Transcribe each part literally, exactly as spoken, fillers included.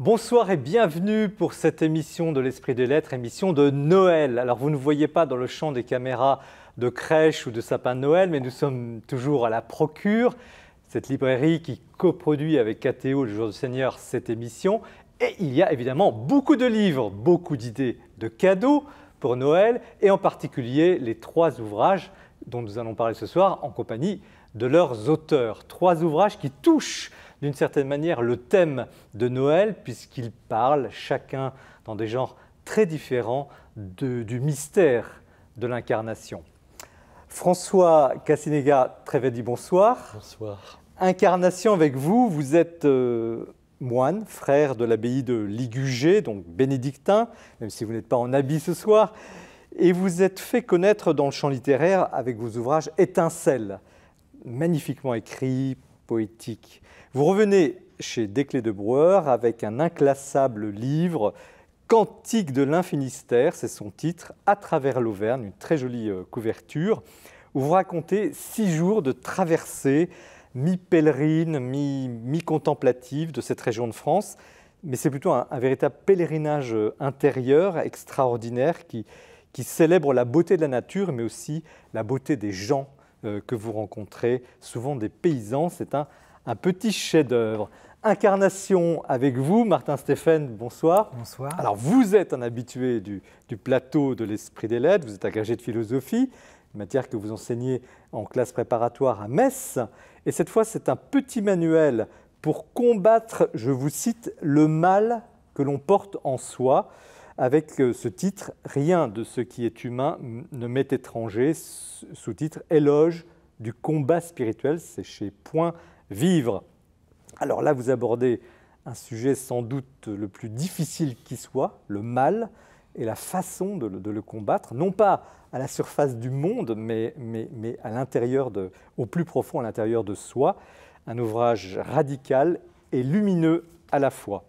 Bonsoir et bienvenue pour cette émission de l'Esprit des Lettres, émission de Noël. Alors vous ne voyez pas dans le champ des caméras de crèche ou de sapin de Noël, mais nous sommes toujours à la Procure, cette librairie qui coproduit avec K T O, le Jour du Seigneur, cette émission. Et il y a évidemment beaucoup de livres, beaucoup d'idées de cadeaux pour Noël, et en particulier les trois ouvrages dont nous allons parler ce soir en compagnie de leurs auteurs. Trois ouvrages qui touchent d'une certaine manière le thème de Noël, puisqu'ils parlent chacun dans des genres très différents de, du mystère de l'incarnation. François Cassingena-Trévedy, bonsoir. Bonsoir. Incarnation avec vous, vous êtes euh, moine, frère de l'abbaye de Ligugé, donc bénédictin, même si vous n'êtes pas en habit ce soir, et vous êtes fait connaître dans le champ littéraire avec vos ouvrages Étincelles, magnifiquement écrits, poétiques. Vous revenez chez Desclée de Brouwer avec un inclassable livre, Cantique de l'Infinistère, c'est son titre, à travers l'Auvergne, une très jolie couverture, où vous racontez six jours de traversée, mi-pèlerine, mi-contemplative de cette région de France. Mais c'est plutôt un, un véritable pèlerinage intérieur extraordinaire qui, qui célèbre la beauté de la nature, mais aussi la beauté des gens euh, que vous rencontrez, souvent des paysans. C'est un Un petit chef-d'œuvre. Incarnation avec vous, Martin Steffens, bonsoir. Bonsoir. Alors, vous êtes un habitué du, du plateau de l'Esprit des Lettres, vous êtes agrégé de philosophie, une matière que vous enseignez en classe préparatoire à Metz. Et cette fois, c'est un petit manuel pour combattre, je vous cite, le mal que l'on porte en soi, avec ce titre « Rien de ce qui est humain ne m'est étranger », sous-titre « Éloge du combat spirituel », c'est chez Point Vivre. Alors là, vous abordez un sujet sans doute le plus difficile qui soit, le mal et la façon de le, de le combattre, non pas à la surface du monde, mais, mais, mais à l'intérieur de, au plus profond, à l'intérieur de soi. Un ouvrage radical et lumineux à la fois.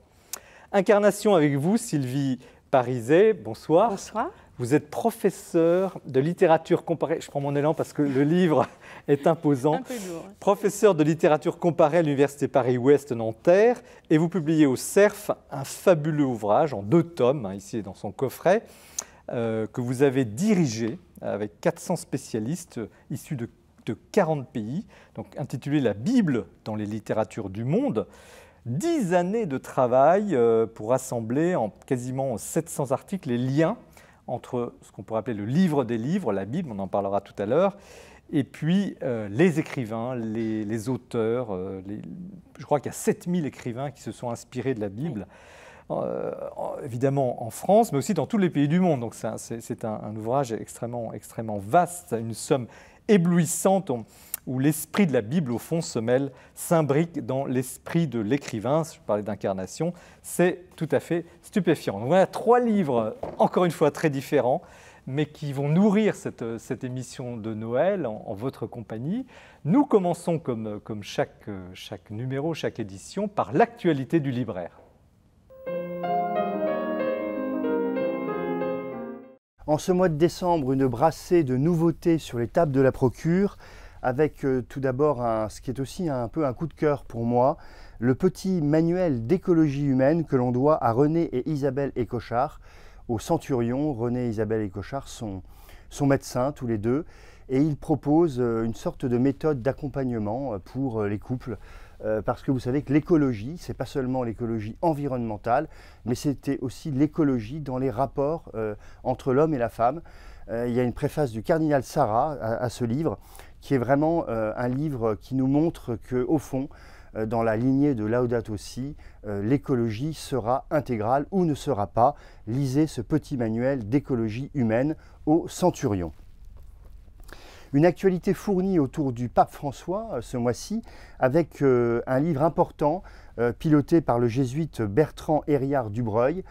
Incarnation avec vous, Sylvie Parizet, bonsoir. Bonsoir. Vous êtes professeur de littérature comparée, je prends mon élan parce que le livre est imposant, un peu lourd. Professeur de littérature comparée à l'Université Paris-Ouest-Nanterre, et vous publiez au C E R F un fabuleux ouvrage en deux tomes, hein, ici dans son coffret, euh, que vous avez dirigé avec quatre cents spécialistes issus de, de quarante pays, donc intitulé « La Bible dans les littératures du monde ». Dix années de travail euh, pour assembler en quasiment sept cents articles les liens entre ce qu'on pourrait appeler le livre des livres, la Bible, on en parlera tout à l'heure, et puis euh, les écrivains, les, les auteurs. Euh, les, je crois qu'il y a sept mille écrivains qui se sont inspirés de la Bible, euh, évidemment en France, mais aussi dans tous les pays du monde. Donc c'est un, un ouvrage extrêmement, extrêmement vaste, une somme éblouissante où l'esprit de la Bible, au fond, se mêle, s'imbrique dans l'esprit de l'écrivain. Je parlais d'incarnation, c'est tout à fait stupéfiant. Donc voilà trois livres, encore une fois, très différents, mais qui vont nourrir cette, cette émission de Noël en, en votre compagnie. Nous commençons, comme, comme chaque, chaque numéro, chaque édition, par l'actualité du libraire. En ce mois de décembre, une brassée de nouveautés sur les tables de la Procure, avec euh, tout d'abord ce qui est aussi un, un peu un coup de cœur pour moi, le petit manuel d'écologie humaine que l'on doit à René et Isabelle Écochard, au Centurion. René et Isabelle Écochard sont, sont médecins tous les deux, et ils proposent euh, une sorte de méthode d'accompagnement pour euh, les couples, euh, parce que vous savez que l'écologie, c'est pas seulement l'écologie environnementale, mais c'était aussi l'écologie dans les rapports euh, entre l'homme et la femme. Euh, il y a une préface du cardinal Sarah à, à ce livre, qui est vraiment euh, un livre qui nous montre qu'au fond, euh, dans la lignée de Laudato Si, euh, l'écologie sera intégrale ou ne sera pas. Lisez ce petit manuel d'écologie humaine au Centurion. Une actualité fournie autour du pape François euh, ce mois-ci, avec euh, un livre important euh, piloté par le jésuite Bertrand Hériard Dubreuil,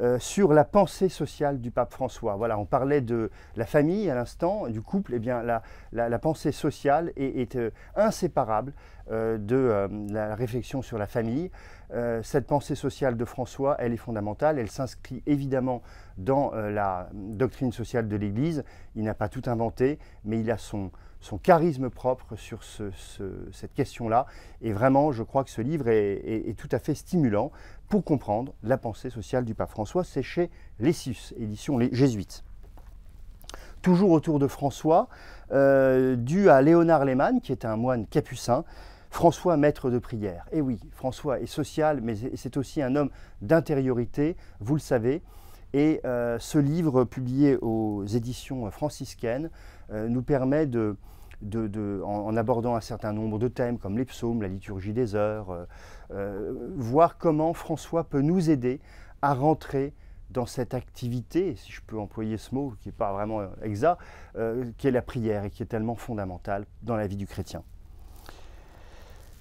Euh, sur la pensée sociale du pape François. Voilà, on parlait de la famille à l'instant, du couple, et eh bien la, la, la pensée sociale est, est euh, inséparable euh, de euh, la réflexion sur la famille. Euh, cette pensée sociale de François, elle est fondamentale, elle s'inscrit évidemment dans euh, la doctrine sociale de l'Église. Il n'a pas tout inventé, mais il a son, son charisme propre sur ce, ce, cette question-là. Et vraiment, je crois que ce livre est, est, est tout à fait stimulant pour comprendre la pensée sociale du pape François. C'est chez Lessus, édition Les Jésuites. Toujours autour de François, euh, dû à Léonard Lehmann, qui est un moine capucin, François, maître de prière. Et oui, François est social, mais c'est aussi un homme d'intériorité, vous le savez. Et euh, ce livre, publié aux éditions franciscaines, euh, nous permet de, de, de en, en abordant un certain nombre de thèmes, comme les psaumes, la liturgie des heures, euh, euh, voir comment François peut nous aider à rentrer dans cette activité, si je peux employer ce mot, qui n'est pas vraiment exact, euh, qui est la prière et qui est tellement fondamentale dans la vie du chrétien.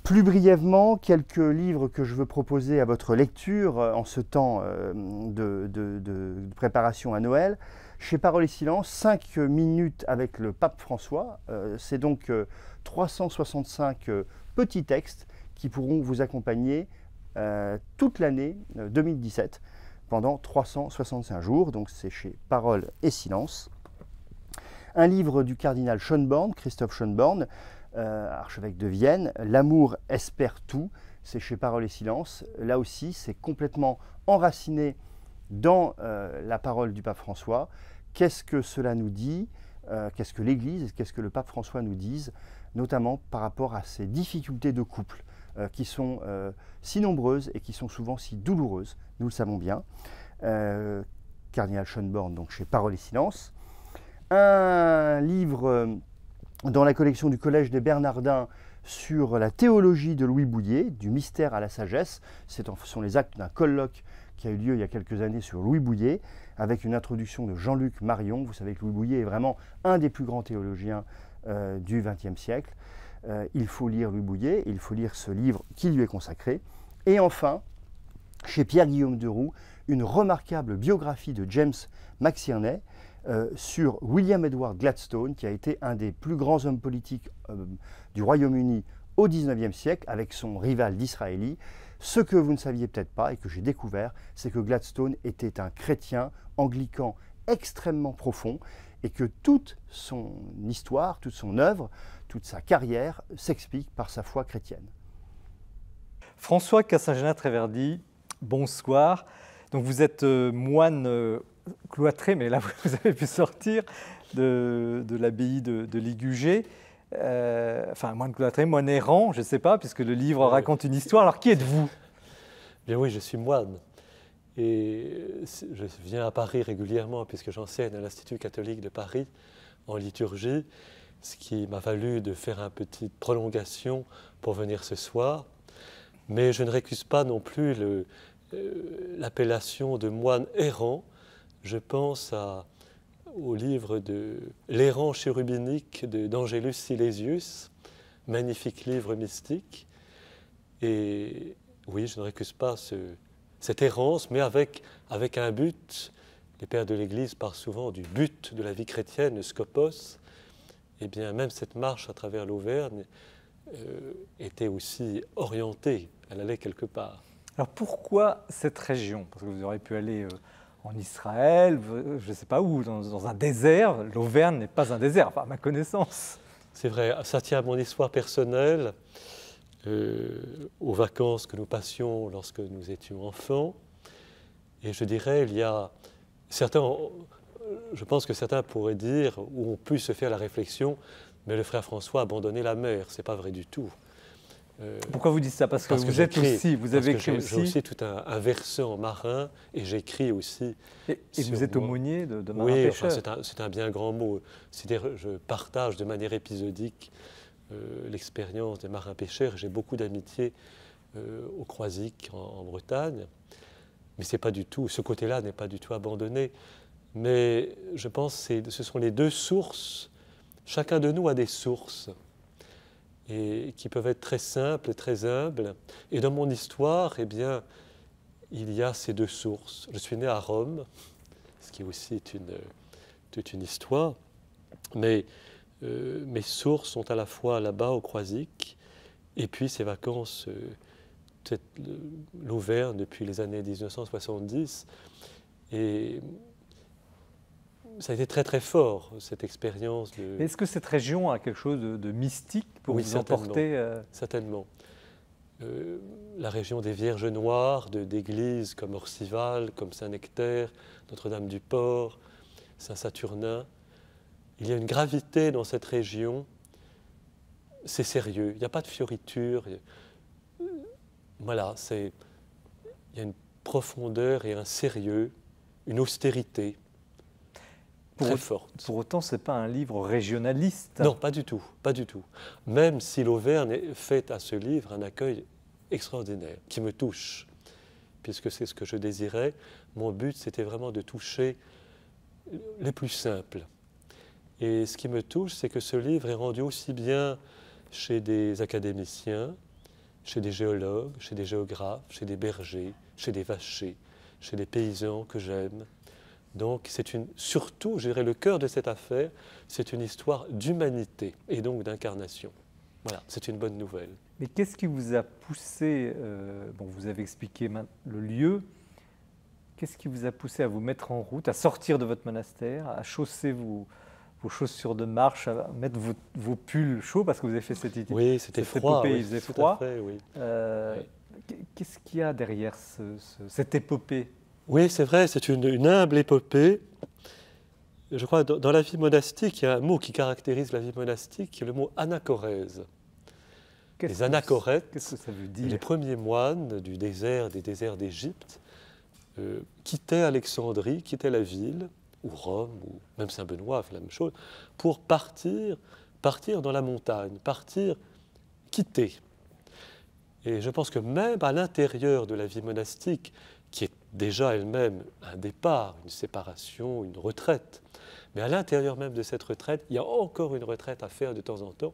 Plus brièvement, quelques livres que je veux proposer à votre lecture en ce temps de, de, de préparation à Noël. Chez Parole et silence, cinq minutes avec le pape François. C'est donc trois cent soixante-cinq petits textes qui pourront vous accompagner toute l'année deux mille dix-sept pendant trois cent soixante-cinq jours. Donc c'est chez Parole et silence. Un livre du cardinal Schönborn, Christoph Schönborn, Euh, archevêque de Vienne, L'amour espère tout, c'est chez Parole et silence. Là aussi, c'est complètement enraciné dans euh, la parole du pape François. Qu'est-ce que cela nous dit? euh, Qu'est-ce que l'Église, qu'est-ce que le pape François nous disent, notamment par rapport à ces difficultés de couple euh, qui sont euh, si nombreuses et qui sont souvent si douloureuses, nous le savons bien. Euh, Cardinal Schönborn, donc chez Parole et silence. Un livre... Euh, dans la collection du Collège des Bernardins sur la théologie de Louis Bouyer, du mystère à la sagesse. Ce sont les actes d'un colloque qui a eu lieu il y a quelques années sur Louis Bouyer, avec une introduction de Jean-Luc Marion. Vous savez que Louis Bouyer est vraiment un des plus grands théologiens euh, du vingtième siècle. Euh, il faut lire Louis Bouyer, il faut lire ce livre qui lui est consacré. Et enfin, chez Pierre-Guillaume Deroux, une remarquable biographie de James McShirney, Euh, sur William Edward Gladstone, qui a été un des plus grands hommes politiques euh, du Royaume-Uni au dix-neuvième siècle, avec son rival d'Israëli. Ce que vous ne saviez peut-être pas et que j'ai découvert, c'est que Gladstone était un chrétien anglican extrêmement profond et que toute son histoire, toute son œuvre, toute sa carrière s'explique par sa foi chrétienne. François Cassingena-Trévedy, bonsoir. Donc vous êtes euh, moine euh... cloîtré, mais là vous avez pu sortir de, de l'abbaye de, de Ligugé, euh, enfin moine cloîtré, moine errant, je ne sais pas, puisque le livre raconte une histoire. Alors qui êtes-vous? Bien oui, je suis moine et je viens à Paris régulièrement puisque j'enseigne à l'Institut catholique de Paris en liturgie, ce qui m'a valu de faire une petite prolongation pour venir ce soir. Mais je ne récuse pas non plus l'appellation de moine errant. Je pense à, au livre de l'errant chérubinique d'Angelus Silesius, magnifique livre mystique. Et oui, je ne récuse pas ce, cette errance, mais avec, avec un but. Les pères de l'Église parlent souvent du but de la vie chrétienne, le scopos. Eh bien, même cette marche à travers l'Auvergne euh, était aussi orientée, elle allait quelque part. Alors pourquoi cette région? Parce que vous auriez pu aller... Euh... en Israël, je ne sais pas où, dans, dans un désert. L'Auvergne n'est pas un désert, par ma connaissance. C'est vrai, ça tient à mon histoire personnelle, euh, aux vacances que nous passions lorsque nous étions enfants. Et je dirais, il y a certains, je pense que certains pourraient dire, ou ont pu se faire la réflexion, mais le frère François a abandonné la mer, ce n'est pas vrai du tout. Pourquoi vous dites ça? Parce que, parce que vous êtes aussi, vous avez écrit aussi. J'ai aussi tout un, un versant marin et j'écris aussi. Et, et vous êtes aumônier de, de marin pêcheur. Oui, enfin, c'est un, un bien grand mot. C'est-à-dire, je partage de manière épisodique euh, l'expérience des marins pêcheurs. J'ai beaucoup d'amitié euh, au Croisic en, en Bretagne, mais c'est pas du tout. Ce côté-là n'est pas du tout abandonné. Mais je pense que ce sont les deux sources. Chacun de nous a des sources. Et qui peuvent être très simples et très humbles. Et dans mon histoire, eh bien, il y a ces deux sources. Je suis né à Rome, ce qui aussi est une, toute une histoire, mais euh, mes sources sont à la fois là-bas, au Croisic, et puis ces vacances, euh, l'Auvergne depuis les années mille neuf cent soixante-dix. Et ça a été très très fort, cette expérience. De... Est-ce que cette région a quelque chose de, de mystique pour oui, vous emporter euh... Certainement. Euh, la région des Vierges Noires, d'églises comme Orcival, comme Saint-Nectaire, Notre-Dame-du-Port, Saint-Saturnin. Il y a une gravité dans cette région, c'est sérieux, il n'y a pas de fioriture. Voilà, c'est, il y a une profondeur et un sérieux, une austérité très forte. Pour autant, ce n'est pas un livre régionaliste. Non, pas du tout, pas du tout. Même si l'Auvergne fait à ce livre un accueil extraordinaire, qui me touche, puisque c'est ce que je désirais. Mon but, c'était vraiment de toucher les plus simples. Et ce qui me touche, c'est que ce livre est rendu aussi bien chez des académiciens, chez des géologues, chez des géographes, chez des bergers, chez des vachers, chez des paysans que j'aime. Donc, c'est une, surtout, je dirais, le cœur de cette affaire, c'est une histoire d'humanité et donc d'incarnation. Voilà, c'est une bonne nouvelle. Mais qu'est-ce qui vous a poussé, euh, bon, vous avez expliqué le lieu, qu'est-ce qui vous a poussé à vous mettre en route, à sortir de votre monastère, à chausser vos, vos chaussures de marche, à mettre vos, vos pulls chauds, parce que vous avez fait cette idée. Oui, c'était froid. Épopée, oui, il faisait froid. Tout à fait, oui. Euh, oui. Qu'est-ce qu'il y a derrière ce, ce, cette épopée? Oui, c'est vrai, c'est une, une humble épopée. Je crois que dans, dans la vie monastique, il y a un mot qui caractérise la vie monastique, qui est le mot anachorèse. Les anachorètes, qu'est-ce que ça veut dire? Les premiers moines du désert, des déserts d'Égypte, euh, quittaient Alexandrie, quittaient la ville, ou Rome, ou même Saint-Benoît, la même chose, pour partir, partir dans la montagne, partir, quitter. Et je pense que même à l'intérieur de la vie monastique, qui est déjà elle-même un départ, une séparation, une retraite. Mais à l'intérieur même de cette retraite, il y a encore une retraite à faire de temps en temps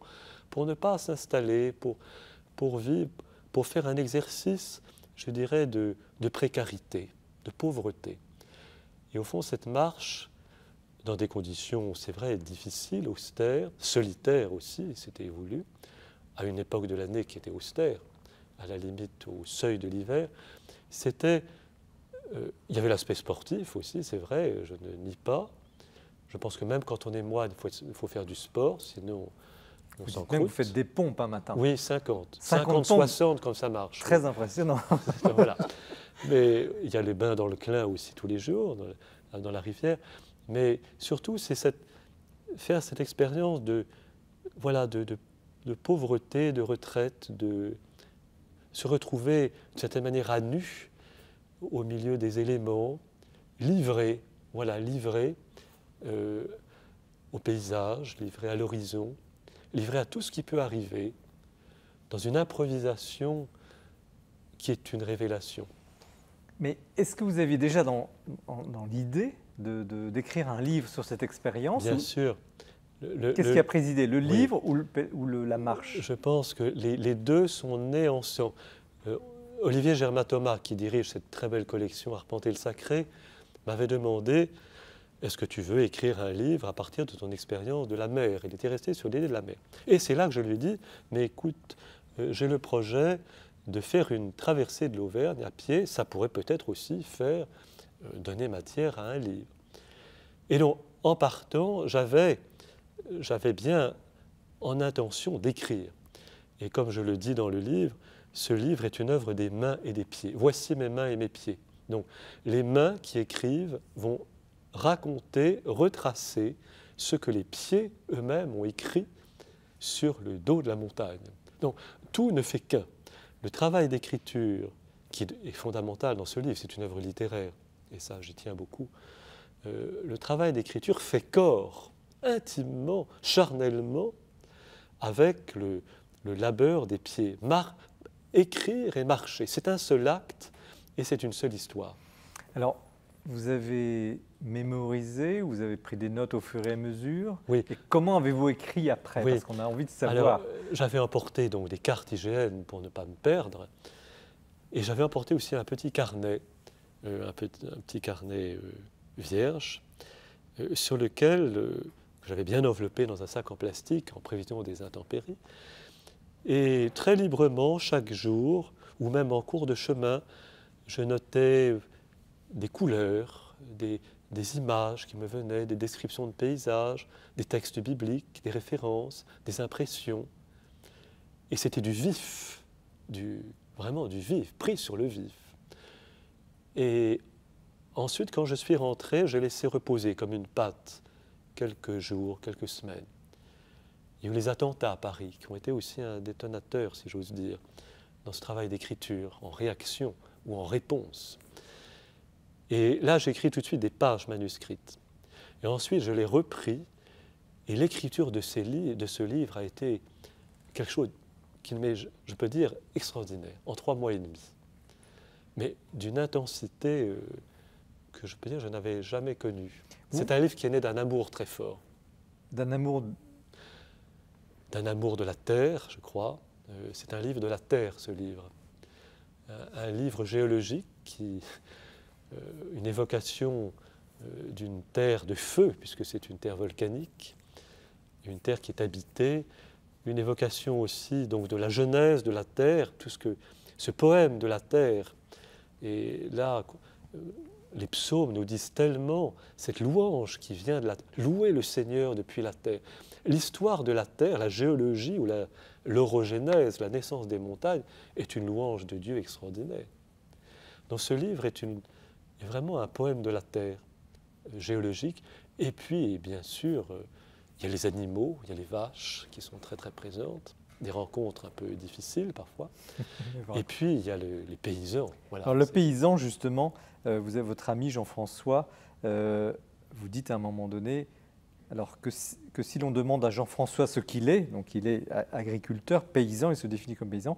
pour ne pas s'installer, pour, pour vivre, pour faire un exercice, je dirais, de, de précarité, de pauvreté. Et au fond, cette marche, dans des conditions, c'est vrai, difficiles, austères, solitaires aussi, c'était voulu, à une époque de l'année qui était austère, à la limite au seuil de l'hiver, c'était... Euh, il y avait l'aspect sportif aussi, c'est vrai, je ne nie pas. Je pense que même quand on est moine, il faut, faut faire du sport, sinon on, on s'en croûte. Vous faites des pompes un matin. Oui, cinquante, cinquante, soixante comme ça marche. Très oui. Impressionnant. Voilà. Mais il y a les bains dans le Clin aussi tous les jours, dans la, dans la rivière. Mais surtout, c'est cette, faire cette expérience de, voilà, de, de, de pauvreté, de retraite, de se retrouver d'une certaine manière à nu, au milieu des éléments, livrés, voilà, livrés euh, au paysage, livrés à l'horizon, livrés à tout ce qui peut arriver, dans une improvisation qui est une révélation. Mais est-ce que vous aviez déjà dans, dans l'idée de, de, d'écrire un livre sur cette expérience? Bien ou... sûr. Qu'est-ce qui a présidé, le oui. livre ou, le, ou le, la marche? Je pense que les, les deux sont nés ensemble. Euh, Olivier Germain-Thomas, qui dirige cette très belle collection Arpenter le Sacré, m'avait demandé « Est-ce que tu veux écrire un livre à partir de ton expérience de la mer ?» Il était resté sur l'idée de la mer. Et c'est là que je lui ai dit « Mais écoute, euh, j'ai le projet de faire une traversée de l'Auvergne à pied, ça pourrait peut-être aussi faire euh, donner matière à un livre. » Et donc, en partant, j'avais bien en intention d'écrire. Et comme je le dis dans le livre, ce livre est une œuvre des mains et des pieds. Voici mes mains et mes pieds. Donc, les mains qui écrivent vont raconter, retracer ce que les pieds eux-mêmes ont écrit sur le dos de la montagne. Donc, tout ne fait qu'un. Le travail d'écriture, qui est fondamental dans ce livre, c'est une œuvre littéraire, et ça, j'y tiens beaucoup. Euh, le travail d'écriture fait corps, intimement, charnellement, avec le, le labeur des pieds. Mar Écrire et marcher, c'est un seul acte et c'est une seule histoire. Alors, vous avez mémorisé, vous avez pris des notes au fur et à mesure. Oui. Et comment avez-vous écrit après? Oui. Parce qu'on a envie de savoir. J'avais emporté donc des cartes I G N pour ne pas me perdre. Et j'avais emporté aussi un petit carnet, euh, un, petit, un petit carnet euh, vierge, euh, sur lequel euh, j'avais bien enveloppé dans un sac en plastique en prévision des intempéries. Et très librement, chaque jour, ou même en cours de chemin, je notais des couleurs, des, des images qui me venaient, des descriptions de paysages, des textes bibliques, des références, des impressions. Et c'était du vif, du, vraiment du vif, pris sur le vif. Et ensuite, quand je suis rentré, j'ai laissé reposer comme une pâte quelques jours, quelques semaines. Il y a eu les attentats à Paris, qui ont été aussi un détonateur, si j'ose dire, dans ce travail d'écriture, en réaction ou en réponse. Et là, j'écris tout de suite des pages manuscrites. Et ensuite, je l'ai repris, et l'écriture de, de ce livre a été quelque chose qui m'est, je peux dire, extraordinaire, en trois mois et demi. Mais d'une intensité euh, que je peux dire je n'avais jamais connue. Oui. C'est un livre qui est né d'un amour très fort. D'un amour D'un amour de la terre, je crois. Euh, c'est un livre de la terre, ce livre. Euh, un livre géologique qui... Euh, une évocation euh, d'une terre de feu, puisque c'est une terre volcanique, une terre qui est habitée, une évocation aussi donc, de la genèse de la terre, tout ce, que, ce poème de la terre. Et là, euh, les psaumes nous disent tellement cette louange qui vient de la terre, louer le Seigneur depuis la terre. L'histoire de la terre, la géologie ou l'orogénèse, la, la naissance des montagnes, est une louange de Dieu extraordinaire. Donc ce livre est une... est vraiment un poème de la terre, géologique. Et puis, bien sûr, il y a les animaux, il y a les vaches qui sont très très présentes, des rencontres un peu difficiles parfois. Et puis, il y a le, les paysans. Voilà. Alors, le paysan, justement, euh, vous avez votre ami Jean-François, euh, vous dites à un moment donné, alors que si, que si l'on demande à Jean-François ce qu'il est, donc il est agriculteur, paysan, il se définit comme paysan,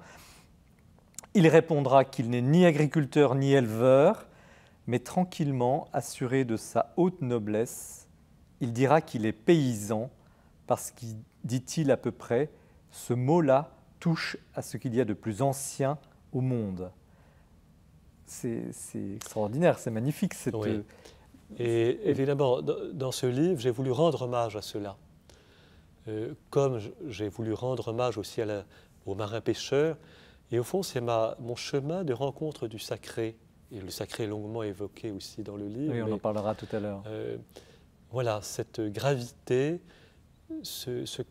il répondra qu'il n'est ni agriculteur ni éleveur, mais tranquillement, assuré de sa haute noblesse, il dira qu'il est paysan, parce qu'il, dit-il à peu près, ce mot-là touche à ce qu'il y a de plus ancien au monde. C'est extraordinaire, c'est magnifique. Cette... Oui. Et évidemment, dans ce livre, j'ai voulu rendre hommage à cela. Euh, comme j'ai voulu rendre hommage aussi à la, aux marins-pêcheurs, et au fond, c'est mon chemin de rencontre du sacré. Et le sacré est longuement évoqué aussi dans le livre. Oui, on en parlera tout à l'heure. Euh, voilà, cette gravité, ce, ce,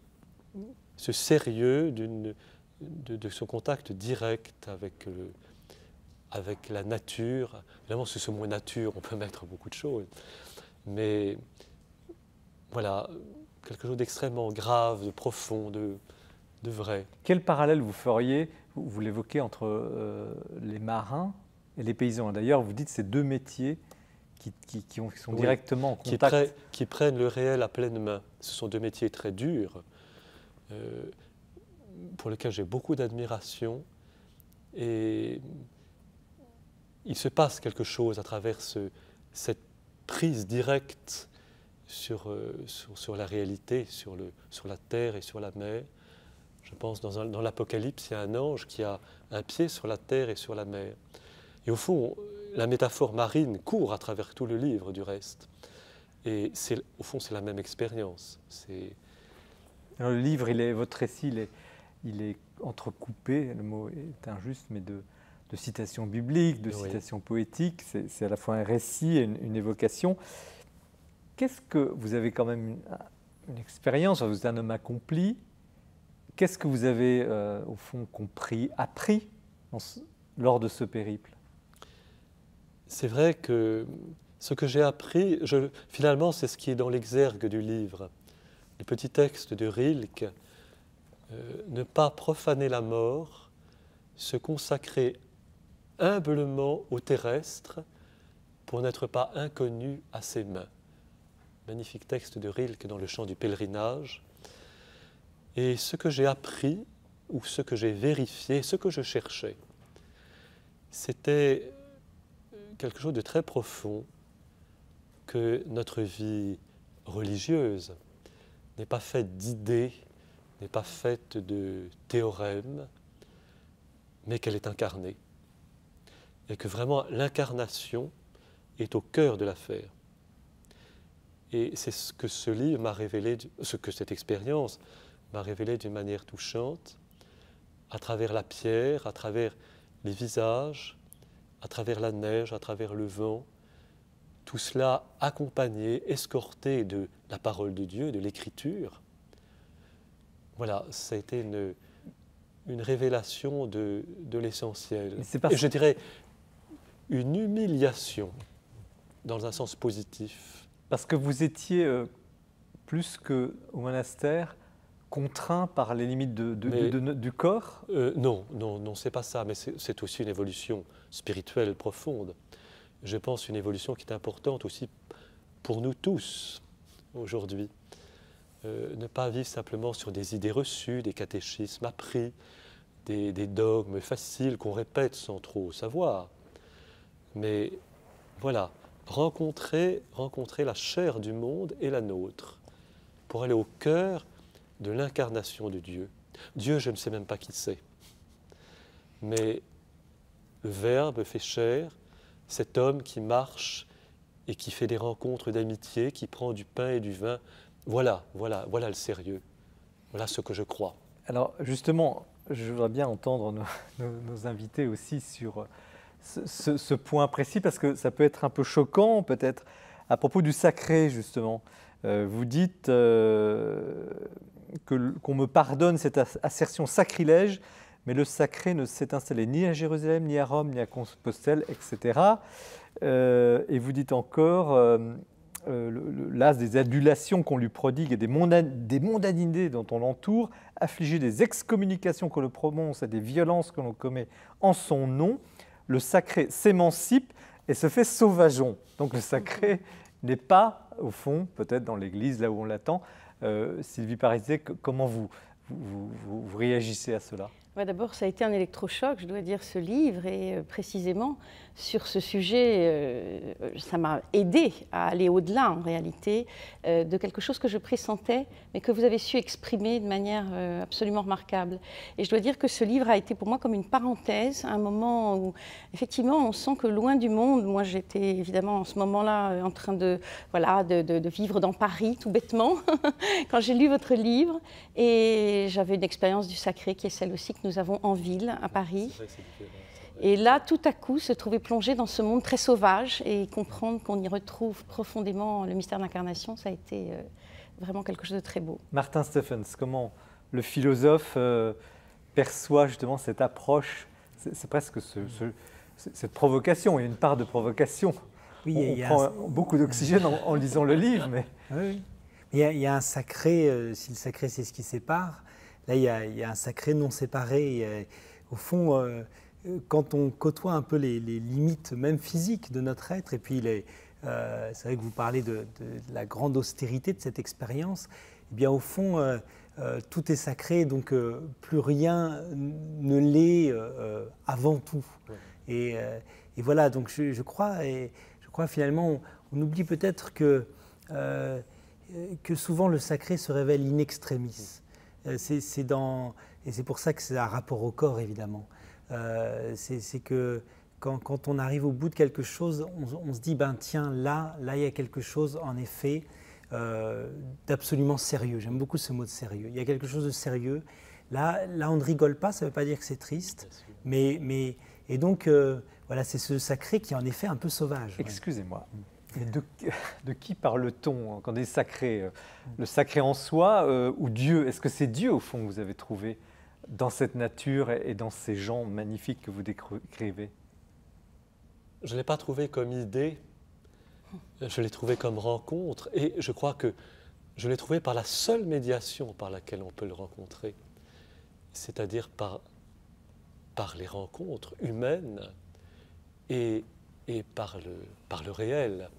ce sérieux d'une, de, de ce contact direct avec, le, avec la nature. Évidemment, sous ce mot nature, on peut mettre beaucoup de choses. Mais voilà, quelque chose d'extrêmement grave, de profond, de, de vrai. Quel parallèle vous feriez, vous l'évoquez, entre euh, les marins et les paysans, d'ailleurs, vous dites ces deux métiers qui, qui, qui, ont, qui sont oui, directement en contact. Qui, pr qui prennent le réel à pleine main. Ce sont deux métiers très durs, euh, pour lesquels j'ai beaucoup d'admiration. Et il se passe quelque chose à travers ce, cette prise directe sur, euh, sur, sur la réalité, sur, le, sur la terre et sur la mer. Je pense, dans, dans l'Apocalypse, il y a un ange qui a un pied sur la terre et sur la mer. Et au fond, la métaphore marine court à travers tout le livre, du reste. Et au fond, c'est la même expérience. Le livre, il est, votre récit, il est, il est entrecoupé, le mot est injuste, mais de, de citations bibliques, de oui. citations poétiques. C'est à la fois un récit et une, une évocation. Qu'est-ce que vous avez quand même une, une expérience, vous êtes un homme accompli. Qu'est-ce que vous avez, euh, au fond, compris, appris dans ce, lors de ce périple ? C'est vrai que ce que j'ai appris, je, finalement, c'est ce qui est dans l'exergue du livre. Les petits textes de Rilke, euh, ne pas profaner la mort, se consacrer humblement au terrestre pour n'être pas inconnu à ses mains. Magnifique texte de Rilke dans le chant du pèlerinage. Et ce que j'ai appris, ou ce que j'ai vérifié, ce que je cherchais, c'était quelque chose de très profond, que notre vie religieuse n'est pas faite d'idées, n'est pas faite de théorèmes, mais qu'elle est incarnée. Et que vraiment l'incarnation est au cœur de l'affaire. Et c'est ce que ce livre m'a révélé, ce que cette expérience m'a révélé d'une manière touchante, à travers la pierre, à travers les visages, à travers la neige, à travers le vent, tout cela accompagné, escorté de la parole de Dieu, de l'écriture. Voilà, ça a été une, une révélation de, de l'essentiel. Et je dirais une humiliation, dans un sens positif. Parce que vous étiez, euh, plus qu'au monastère, contraint par les limites de, de, mais, de, de, de, du corps euh, Non, non, non, c'est pas ça, mais c'est aussi une évolution spirituelle profonde. Je pense une évolution qui est importante aussi pour nous tous aujourd'hui. Euh, ne pas vivre simplement sur des idées reçues, des catéchismes appris, des, des dogmes faciles qu'on répète sans trop savoir. Mais voilà, rencontrer, rencontrer la chair du monde et la nôtre pour aller au cœur de l'incarnation de Dieu. Dieu, je ne sais même pas qui c'est, mais le Verbe fait chair, cet homme qui marche et qui fait des rencontres d'amitié, qui prend du pain et du vin, voilà, voilà, voilà le sérieux, voilà ce que je crois. Alors justement, je voudrais bien entendre nos, nos, nos invités aussi sur ce, ce, ce point précis, parce que ça peut être un peu choquant peut-être, à propos du sacré justement. Euh, vous dites euh, que, qu'on me pardonne cette assertion sacrilège, mais le sacré ne s'est installé ni à Jérusalem, ni à Rome, ni à Compostelle, et cetera. Euh, et vous dites encore, euh, euh, l'as des adulations qu'on lui prodigue et des, mondan des mondanités dont on l'entoure, affligé des excommunications qu'on le prononce et des violences que l'on commet en son nom, le sacré s'émancipe et se fait sauvageon. Donc le sacré n'est pas, au fond, peut-être dans l'Église, là où on l'attend. Euh, Sylvie Parizet, comment vous, vous, vous, vous réagissez à cela? Ouais, d'abord, ça a été un électrochoc, je dois dire, ce livre, et euh, précisément sur ce sujet, euh, ça m'a aidé à aller au-delà, en réalité, euh, de quelque chose que je pressentais, mais que vous avez su exprimer de manière euh, absolument remarquable. Et je dois dire que ce livre a été pour moi comme une parenthèse, un moment où, effectivement, on sent que loin du monde, moi j'étais évidemment en ce moment-là en train de, voilà, de, de, de vivre dans Paris, tout bêtement, quand j'ai lu votre livre, et j'avais une expérience du sacré qui est celle aussi que nous Nous avons en ville, à Paris. Et là, tout à coup, se trouver plongé dans ce monde très sauvage et comprendre qu'on y retrouve profondément le mystère de l'incarnation, ça a été vraiment quelque chose de très beau. Martin Steffens, comment le philosophe euh, perçoit justement cette approche? C'est presque ce, ce, cette provocation, il y a une part de provocation. Oui, on il y a prend un... beaucoup d'oxygène en, en lisant le livre. Mais... Oui. Il, y a, il y a un sacré, euh, si le sacré c'est ce qui sépare, là, il y, a, il y a un sacré non séparé. Et, au fond, euh, quand on côtoie un peu les, les limites, même physiques, de notre être, et puis euh, c'est vrai que vous parlez de, de, de la grande austérité de cette expérience, eh bien, au fond, euh, euh, tout est sacré, donc euh, plus rien ne l'est euh, avant tout. Et, euh, et voilà, donc je, je crois, et je crois finalement, on, on oublie peut-être que, euh, que souvent le sacré se révèle in extremis. C'est dans, et c'est pour ça que c'est un rapport au corps, évidemment. Euh, c'est que quand, quand on arrive au bout de quelque chose, on, on se dit, ben tiens, là, là, il y a quelque chose, en effet, euh, d'absolument sérieux. J'aime beaucoup ce mot de sérieux. Il y a quelque chose de sérieux. Là, là on ne rigole pas, ça ne veut pas dire que c'est triste. Mais, mais, et donc, euh, voilà, c'est ce sacré qui est en effet un peu sauvage. Excusez-moi. Ouais. Et de, de qui parle-t-on quand on est sacré? Le sacré en soi euh, ou Dieu? Est-ce que c'est Dieu, au fond, que vous avez trouvé dans cette nature et dans ces gens magnifiques que vous décrivez? Je ne l'ai pas trouvé comme idée, je l'ai trouvé comme rencontre, et je crois que je l'ai trouvé par la seule médiation par laquelle on peut le rencontrer, c'est-à-dire par, par les rencontres humaines et, et par le, par le réel.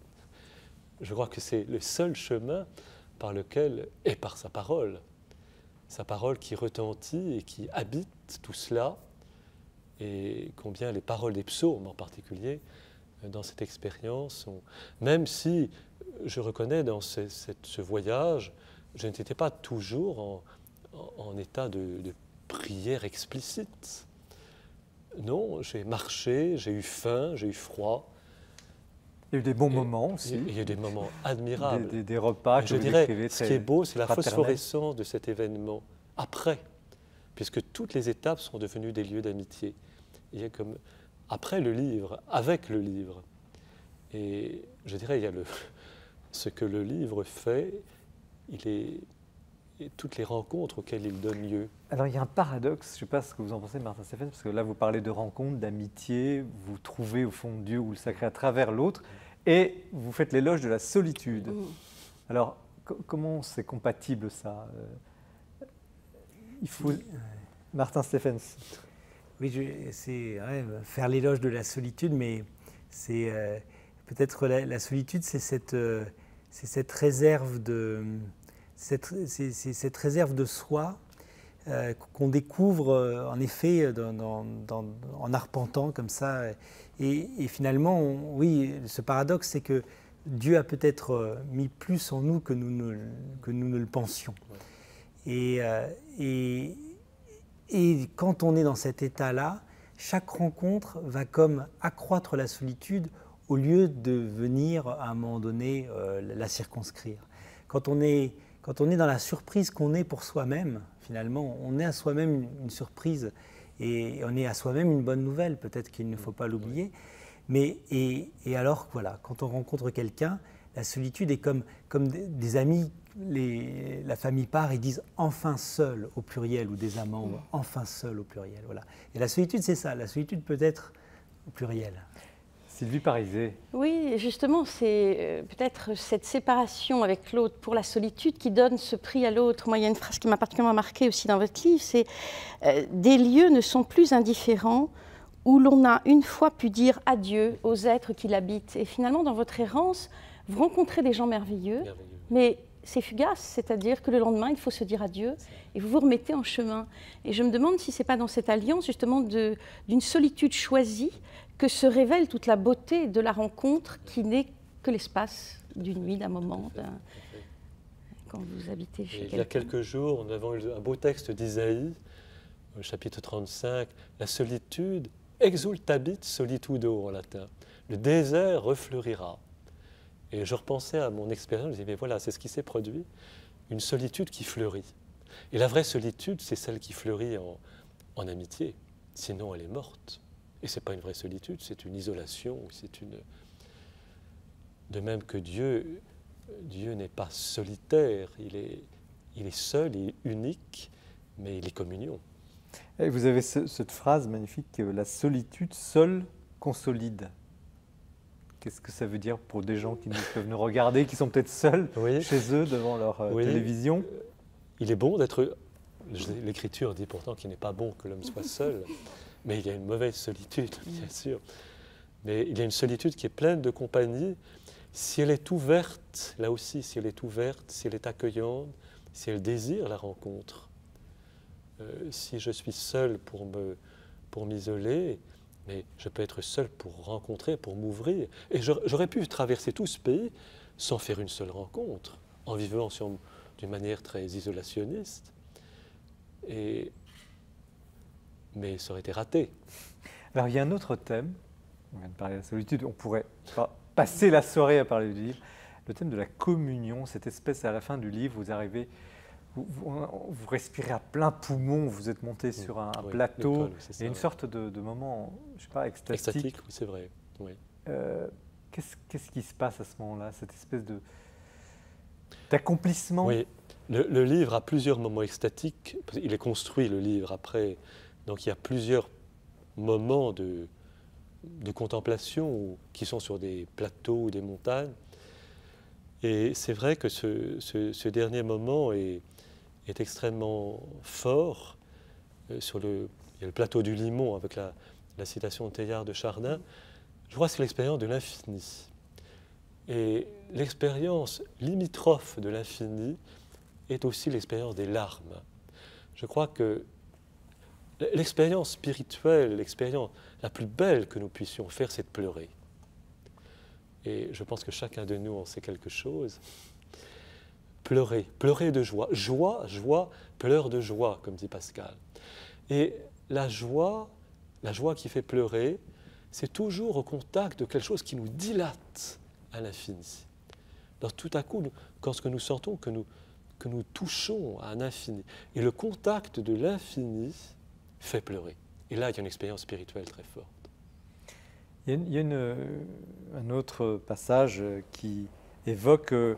Je crois que c'est le seul chemin par lequel, et par sa parole, sa parole qui retentit et qui habite tout cela, et combien les paroles des psaumes en particulier, dans cette expérience, ont, même si je reconnais dans ce, cette, ce voyage, je n'étais pas toujours en, en, en état de, de prière explicite. Non, j'ai marché, j'ai eu faim, j'ai eu froid. Il y a eu des bons et, moments aussi. Il y a eu des moments admirables. Des, des, des repas. Je dirais, ce qui est beau, c'est la phosphorescence de cet événement après, puisque toutes les étapes sont devenues des lieux d'amitié. Il y a comme après le livre, avec le livre, Et je dirais, il y a le, ce que le livre fait, il est... et toutes les rencontres auxquelles il donne lieu. Alors il y a un paradoxe, je ne sais pas ce que vous en pensez, Martin Steffens, parce que là vous parlez de rencontres, d'amitié, vous trouvez au fond Dieu ou le sacré à travers l'autre, et vous faites l'éloge de la solitude. Mmh. Alors co comment c'est compatible ça? Il faut... Oui. Martin Steffens. Oui, c'est ouais, faire l'éloge de la solitude, mais c'est euh, peut-être la, la solitude, c'est cette, euh, c'est cette réserve de... Cette, c'est, c'est cette réserve de soi euh, qu'on découvre euh, en effet dans, dans, dans, en arpentant comme ça. Et, et finalement, on, oui, ce paradoxe, c'est que Dieu a peut-être mis plus en nous que nous ne, que nous ne le pensions. Et, euh, et, et quand on est dans cet état-là, chaque rencontre va comme accroître la solitude au lieu de venir à un moment donné euh, la circonscrire. Quand on est... Quand on est dans la surprise qu'on est pour soi-même, finalement, on est à soi-même une surprise et on est à soi-même une bonne nouvelle, peut-être qu'il ne faut pas l'oublier. Mais et, et alors, voilà, quand on rencontre quelqu'un, la solitude est comme, comme des amis, les, la famille part et disent « enfin seul » au pluriel, ou des amants, ou « enfin seul » au pluriel, voilà. Et la solitude, c'est ça, la solitude peut être au pluriel. Sylvie Parizet. Oui, justement, c'est peut-être cette séparation avec l'autre pour la solitude qui donne ce prix à l'autre. Moi, il y a une phrase qui m'a particulièrement marquée aussi dans votre livre, c'est euh, « Des lieux ne sont plus indifférents où l'on a une fois pu dire adieu aux êtres qui l'habitent. » Et finalement, dans votre errance, vous rencontrez des gens merveilleux, merveilleux. Mais c'est fugace, c'est-à-dire que le lendemain, il faut se dire adieu et vous vous remettez en chemin. Et je me demande si ce n'est pas dans cette alliance justement d'une solitude choisie que se révèle toute la beauté de la rencontre qui n'est que l'espace d'une nuit, d'un moment, quand vous habitez chez quelqu'un. Il y a quelques jours, nous avons eu un beau texte d'Isaïe, au chapitre trente-cinq, « La solitude exultabit solitudo » en latin, « le désert refleurira ». Et je repensais à mon expérience, je me disais, mais voilà, c'est ce qui s'est produit, une solitude qui fleurit. Et la vraie solitude, c'est celle qui fleurit en, en amitié, sinon elle est morte. Et ce n'est pas une vraie solitude, c'est une isolation, c'est une... De même que Dieu, Dieu n'est pas solitaire, il est, il est seul, il est unique, mais il est communion. Et vous avez ce, cette phrase magnifique, la solitude seule consolide. Qu'est-ce que ça veut dire pour des gens qui nous, peuvent nous regarder, qui sont peut-être seuls oui. chez eux devant leur euh, oui. télévision? Il est bon d'être... L'Écriture dit pourtant qu'il n'est pas bon que l'homme soit seul. Mais il y a une mauvaise solitude, bien sûr. Mais il y a une solitude qui est pleine de compagnie. Si elle est ouverte, là aussi, si elle est ouverte, si elle est accueillante, si elle désire la rencontre. Euh, si je suis seul pour me, pour m'isoler, mais je peux être seul pour rencontrer, pour m'ouvrir. Et j'aurais pu traverser tout ce pays sans faire une seule rencontre, en vivant d'une manière très isolationniste. Et... mais ça aurait été raté. Alors, il y a un autre thème, on vient de parler de la solitude, on pourrait pas passer la soirée à parler du livre, le thème de la communion, cette espèce à la fin du livre, vous arrivez, vous, vous, vous respirez à plein poumon, vous êtes monté sur un, un oui, plateau, il y a une sorte de, de moment, je ne sais pas, extatique. Extatique, oui, c'est vrai. Oui. Euh, qu'est-ce, qu'est-ce qui se passe à ce moment-là, cette espèce de, d'accomplissement? Oui, le, le livre a plusieurs moments extatiques, il est construit, le livre, après... Donc il y a plusieurs moments de, de contemplation qui sont sur des plateaux ou des montagnes. Et c'est vrai que ce, ce, ce dernier moment est, est extrêmement fort. Euh, sur le, il y a le plateau du Limon avec la, la citation de Teilhard de Chardin. Je crois que c'est l'expérience de l'infini. Et l'expérience limitrophe de l'infini est aussi l'expérience des larmes. Je crois que l'expérience spirituelle, l'expérience la plus belle que nous puissions faire, c'est de pleurer. Et je pense que chacun de nous en sait quelque chose. Pleurer, pleurer de joie. Joie, joie, pleure de joie, comme dit Pascal. Et la joie, la joie qui fait pleurer, c'est toujours au contact de quelque chose qui nous dilate à l'infini. Alors tout à coup, quand nous sentons que nous, que nous touchons à un infini, et le contact de l'infini, fait pleurer. Et là, il y a une expérience spirituelle très forte. Il y a une, un autre passage qui évoque euh,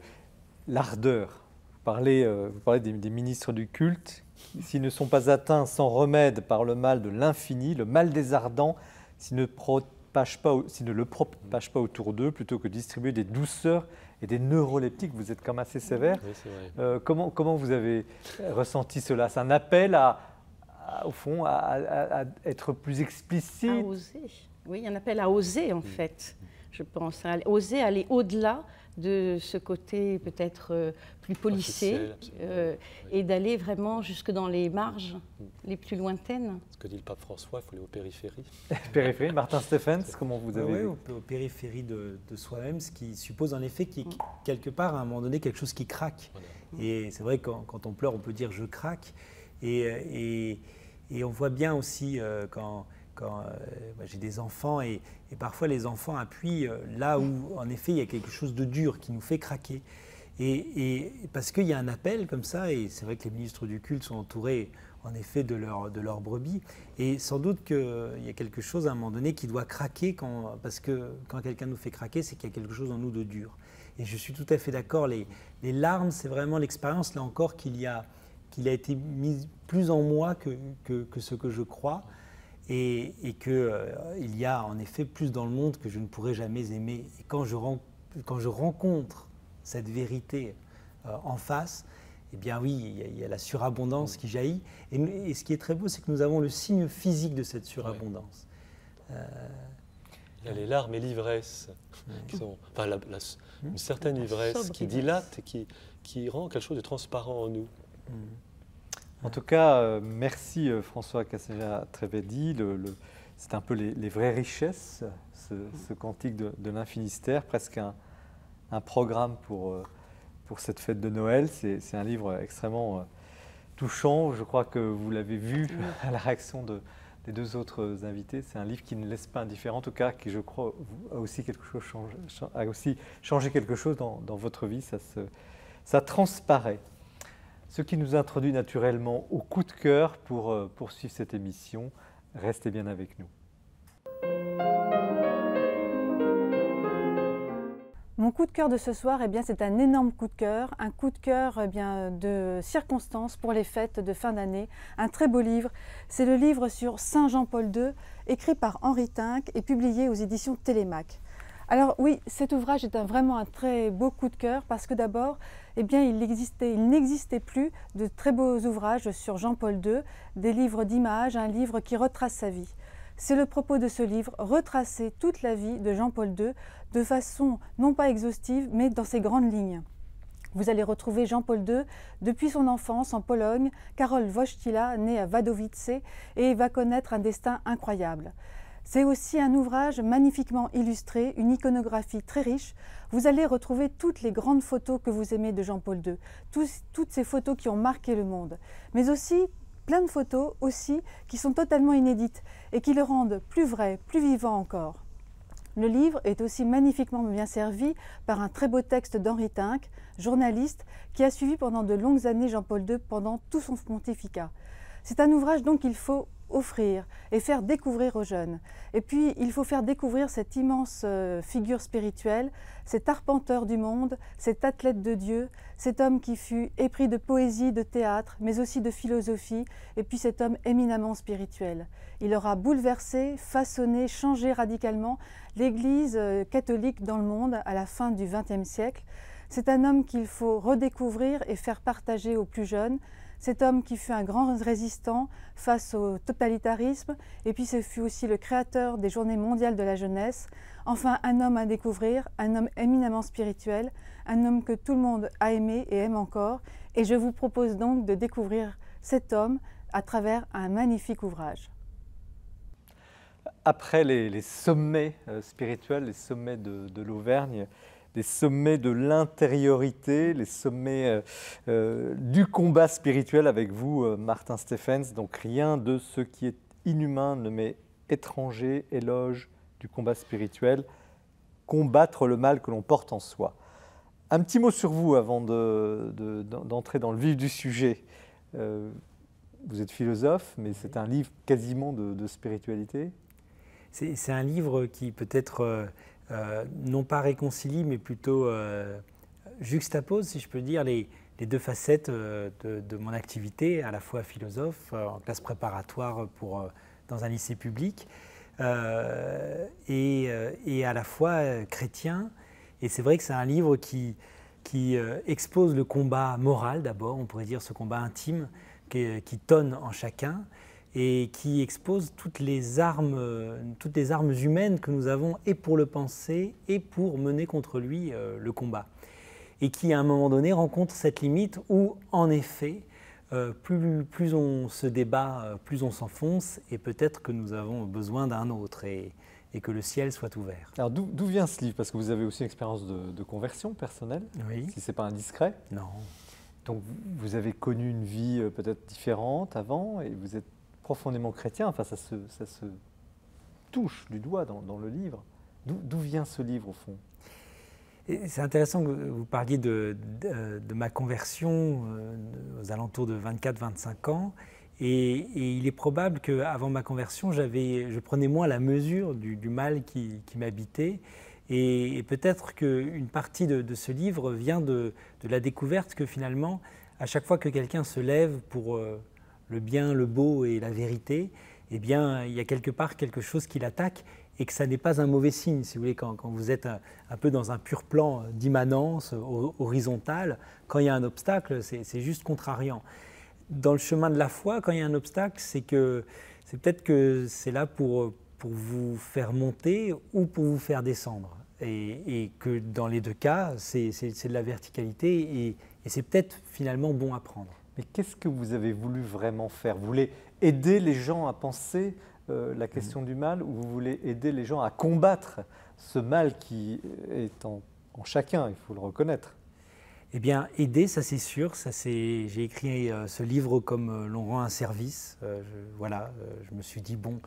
l'ardeur. Vous parlez, euh, vous parlez des, des ministres du culte. S'ils ne sont pas atteints sans remède par le mal de l'infini, le mal des ardents, s'ils ne, ne le propagent pas autour d'eux, plutôt que distribuer des douceurs et des neuroleptiques, vous êtes quand même assez sévère. Oui, c'est vrai. Euh, comment, comment vous avez ressenti cela? C'est un appel à, à, au fond, à, à, à être plus explicite. À oser. Oui, un appel à oser, en mmh. fait, je pense. À oser aller au-delà de ce côté peut-être euh, plus policé euh, oui. et d'aller vraiment jusque dans les marges mmh. les plus lointaines. Ce que dit le pape François, il faut aller aux périphéries. Périphéries, Martin Steffens, comment vous avez... Oui, aux périphéries de, de soi-même, ce qui suppose en effet qu'il y ait quelque part, à un moment donné, quelque chose qui craque. Voilà. Et c'est vrai que quand, quand on pleure, on peut dire « je craque ». Et, et on voit bien aussi euh, quand... Quand euh, j'ai des enfants et, et parfois les enfants appuient euh, là où en effet il y a quelque chose de dur qui nous fait craquer. Et, et parce qu'il y a un appel comme ça, et c'est vrai que les ministres du culte sont entourés en effet de leurs de leur brebis. Et sans doute qu'il y a quelque chose à un moment donné qui doit craquer, quand, parce que quand quelqu'un nous fait craquer, c'est qu'il y a quelque chose en nous de dur. Et je suis tout à fait d'accord, les, les larmes, c'est vraiment l'expérience là encore qu'il y a, qu'il a été mise plus en moi que, que, que ce que je crois. Et, et qu'il euh, y a en effet plus dans le monde que je ne pourrais jamais aimer. Et quand je, ren quand je rencontre cette vérité euh, en face, eh bien oui, il y, y a la surabondance qui jaillit. Et, et ce qui est très beau, c'est que nous avons le signe physique de cette surabondance. Oui. Euh... Il y a les larmes et l'ivresse, oui. enfin, la, la, une certaine ivresse qui dilate et qui, qui rend quelque chose de transparent en nous. Mm. En tout cas, merci François Cassingena-Trévedy. C'est un peu les, les vraies richesses, ce, ce cantique de, de l'Infinistère, presque un, un programme pour, pour cette fête de Noël. C'est un livre extrêmement touchant. Je crois que vous l'avez vu à la réaction de, des deux autres invités. C'est un livre qui ne laisse pas indifférent, en tout cas, qui, je crois, a aussi, quelque chose changé, a aussi changé quelque chose dans, dans votre vie. Ça, se, ça transparaît. Ce qui nous introduit naturellement au coup de cœur pour poursuivre cette émission. Restez bien avec nous. Mon coup de cœur de ce soir, eh bien, c'est un énorme coup de cœur, un coup de cœur eh bien, de circonstance pour les fêtes de fin d'année. Un très beau livre, c'est le livre sur Saint Jean-Paul deux, écrit par Henri Tinck et publié aux éditions Télémaque. Alors oui, cet ouvrage est un, vraiment un très beau coup de cœur parce que d'abord, eh bien, il existait, il n'existait plus de très beaux ouvrages sur Jean-Paul deux, des livres d'images, un livre qui retrace sa vie. C'est le propos de ce livre, retracer toute la vie de Jean-Paul deux de façon non pas exhaustive mais dans ses grandes lignes. Vous allez retrouver Jean-Paul deux depuis son enfance en Pologne. Karol Wojtyla, né à Wadowice, et va connaître un destin incroyable. C'est aussi un ouvrage magnifiquement illustré, une iconographie très riche. Vous allez retrouver toutes les grandes photos que vous aimez de Jean-Paul deux, tous, toutes ces photos qui ont marqué le monde, mais aussi plein de photos aussi qui sont totalement inédites et qui le rendent plus vrai, plus vivant encore. Le livre est aussi magnifiquement bien servi par un très beau texte d'Henri Tinck, journaliste, qui a suivi pendant de longues années Jean-Paul deux pendant tout son pontificat. C'est un ouvrage donc qu'il faut offrir et faire découvrir aux jeunes. Et puis, il faut faire découvrir cette immense euh, figure spirituelle, cet arpenteur du monde, cet athlète de Dieu, cet homme qui fut épris de poésie, de théâtre, mais aussi de philosophie, et puis cet homme éminemment spirituel. Il aura bouleversé, façonné, changé radicalement l'Église euh, catholique dans le monde à la fin du vingtième siècle. C'est un homme qu'il faut redécouvrir et faire partager aux plus jeunes. Cet homme qui fut un grand résistant face au totalitarisme, et puis ce fut aussi le créateur des Journées mondiales de la jeunesse. Enfin, un homme à découvrir, un homme éminemment spirituel, un homme que tout le monde a aimé et aime encore. Et je vous propose donc de découvrir cet homme à travers un magnifique ouvrage. Après les, les sommets euh, spirituels, les sommets de, de l'Auvergne, les sommets de l'intériorité, les sommets euh, euh, du combat spirituel avec vous, euh, Martin Steffens. Donc, rien de ce qui est inhumain ne m'est étranger, éloge du combat spirituel, combattre le mal que l'on porte en soi. Un petit mot sur vous avant de, de, d'entrer dans le vif du sujet. Euh, vous êtes philosophe, mais c'est un livre quasiment de, de spiritualité. C'est un livre qui peut-être, euh, euh, non pas réconcilie, mais plutôt euh, juxtapose, si je peux dire, les, les deux facettes euh, de, de mon activité, à la fois philosophe, euh, en classe préparatoire pour, euh, dans un lycée public, euh, et, euh, et à la fois euh, chrétien. Et c'est vrai que c'est un livre qui, qui euh, expose le combat moral d'abord, on pourrait dire ce combat intime qui, qui tonne en chacun, et qui expose toutes les armes, toutes les armes humaines que nous avons et pour le penser et pour mener contre lui euh, le combat. Et qui, à un moment donné, rencontre cette limite où, en effet, euh, plus, plus on se débat, plus on s'enfonce, et peut-être que nous avons besoin d'un autre, et, et que le ciel soit ouvert. Alors, d'où vient ce livre? Parce que vous avez aussi une expérience de, de conversion personnelle, oui. Si ce n'est pas indiscret. Non. Donc, vous avez connu une vie peut-être différente avant, et vous êtes profondément chrétien, enfin ça se, ça se touche du doigt dans, dans le livre. D'où vient ce livre au fond? C'est intéressant que vous parliez de, de, de ma conversion euh, aux alentours de vingt-quatre vingt-cinq ans, et, et il est probable qu'avant ma conversion, je prenais moins la mesure du, du mal qui, qui m'habitait, et, et peut-être qu'une partie de, de ce livre vient de, de la découverte que finalement, à chaque fois que quelqu'un se lève pour... Euh, le bien, le beau et la vérité, eh bien, il y a quelque part quelque chose qui l'attaque, et que ça n'est pas un mauvais signe, si vous voulez, quand, quand vous êtes un, un peu dans un pur plan d'immanence, horizontal, quand il y a un obstacle, c'est juste contrariant. Dans le chemin de la foi, quand il y a un obstacle, c'est peut-être que c'est là pour, pour vous faire monter ou pour vous faire descendre, et, et que dans les deux cas, c'est de la verticalité, et, et c'est peut-être finalement bon à prendre. Mais qu'est-ce que vous avez voulu vraiment faire? Vous voulez aider les gens à penser euh, la question mmh. du mal, ou vous voulez aider les gens à combattre ce mal qui est en, en chacun, il faut le reconnaître? Eh bien, aider, ça c'est sûr. J'ai écrit euh, ce livre comme euh, l'on rend un service. Euh, je, voilà, euh, je me suis dit, bon,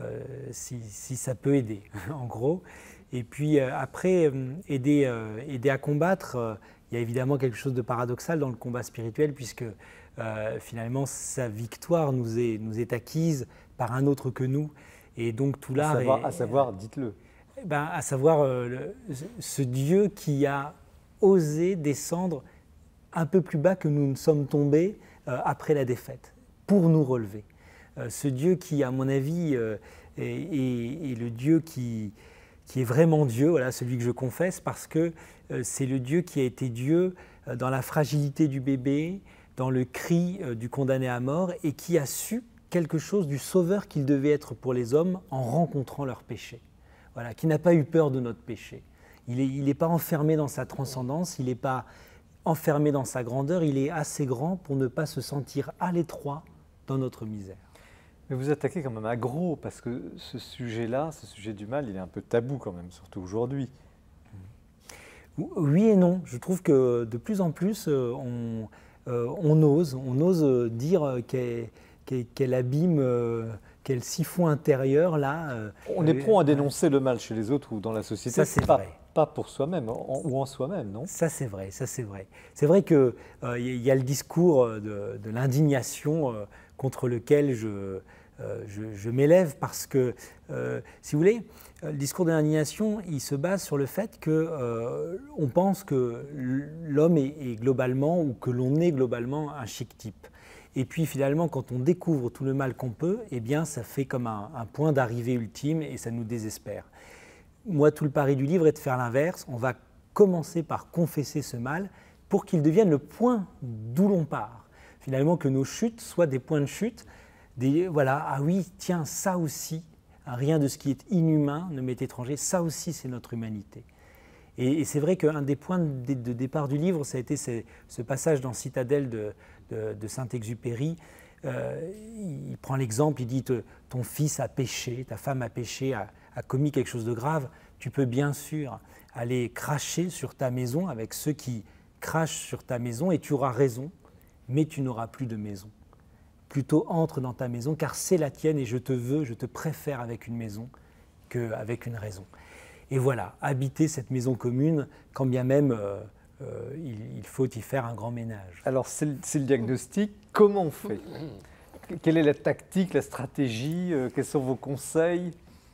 euh, si, si ça peut aider, en gros. Et puis euh, après, euh, aider, euh, aider à combattre... Euh, Il y a évidemment quelque chose de paradoxal dans le combat spirituel, puisque euh, finalement sa victoire nous est, nous est acquise par un autre que nous. Et donc tout l'art est… À savoir, dites-le. Ben, à savoir euh, le, ce Dieu qui a osé descendre un peu plus bas que nous ne sommes tombés euh, après la défaite, pour nous relever. Euh, ce Dieu qui, à mon avis, euh, est, est, est le Dieu qui… qui est vraiment Dieu, voilà, celui que je confesse, parce que euh, c'est le Dieu qui a été Dieu euh, dans la fragilité du bébé, dans le cri euh, du condamné à mort, et qui a su quelque chose du sauveur qu'il devait être pour les hommes en rencontrant leur péché. Voilà, qui n'a pas eu peur de notre péché. Il n'est pas enfermé dans sa transcendance, il n'est pas enfermé dans sa grandeur, il est assez grand pour ne pas se sentir à l'étroit dans notre misère. Mais vous attaquez quand même à gros, parce que ce sujet-là, ce sujet du mal, il est un peu tabou quand même, surtout aujourd'hui. Oui et non. Je trouve que de plus en plus, on, on, ose, on ose dire quel, quel, quel abîme, quel siphon intérieur, là. On est prompt à dénoncer le mal chez les autres ou dans la société. Ça, c'est vrai. Pas pour soi-même ou en soi-même, non? Ça c'est vrai, ça c'est vrai. C'est vrai que il euh, y a le discours de, de l'indignation euh, contre lequel je, euh, je, je m'élève, parce que, euh, si vous voulez, le discours de l'indignation, il se base sur le fait que euh, on pense que l'homme est, est globalement, ou que l'on est globalement, un chic type. Et puis finalement, quand on découvre tout le mal qu'on peut, eh bien, ça fait comme un, un point d'arrivée ultime, et ça nous désespère. Moi, tout le pari du livre est de faire l'inverse. On va commencer par confesser ce mal pour qu'il devienne le point d'où l'on part. Finalement, que nos chutes soient des points de chute. Des, voilà, ah oui, tiens, ça aussi, rien de ce qui est inhumain ne m'est étranger, ça aussi c'est notre humanité. Et, et c'est vrai qu'un des points de, de départ du livre, ça a été ce, ce passage dans Citadelle de, de, de Saint-Exupéry. Euh, il prend l'exemple, il dit te, ton fils a péché, ta femme a péché, a, a commis quelque chose de grave, tu peux bien sûr aller cracher sur ta maison avec ceux qui crachent sur ta maison, et tu auras raison, mais tu n'auras plus de maison. Plutôt entre dans ta maison, car c'est la tienne, et je te veux, je te préfère avec une maison qu'avec une raison. Et voilà, habiter cette maison commune, quand bien même... Euh, Euh, il, il faut y faire un grand ménage. Alors c'est le, le diagnostic, comment on fait? Quelle est la tactique, la stratégie? Quels sont vos conseils?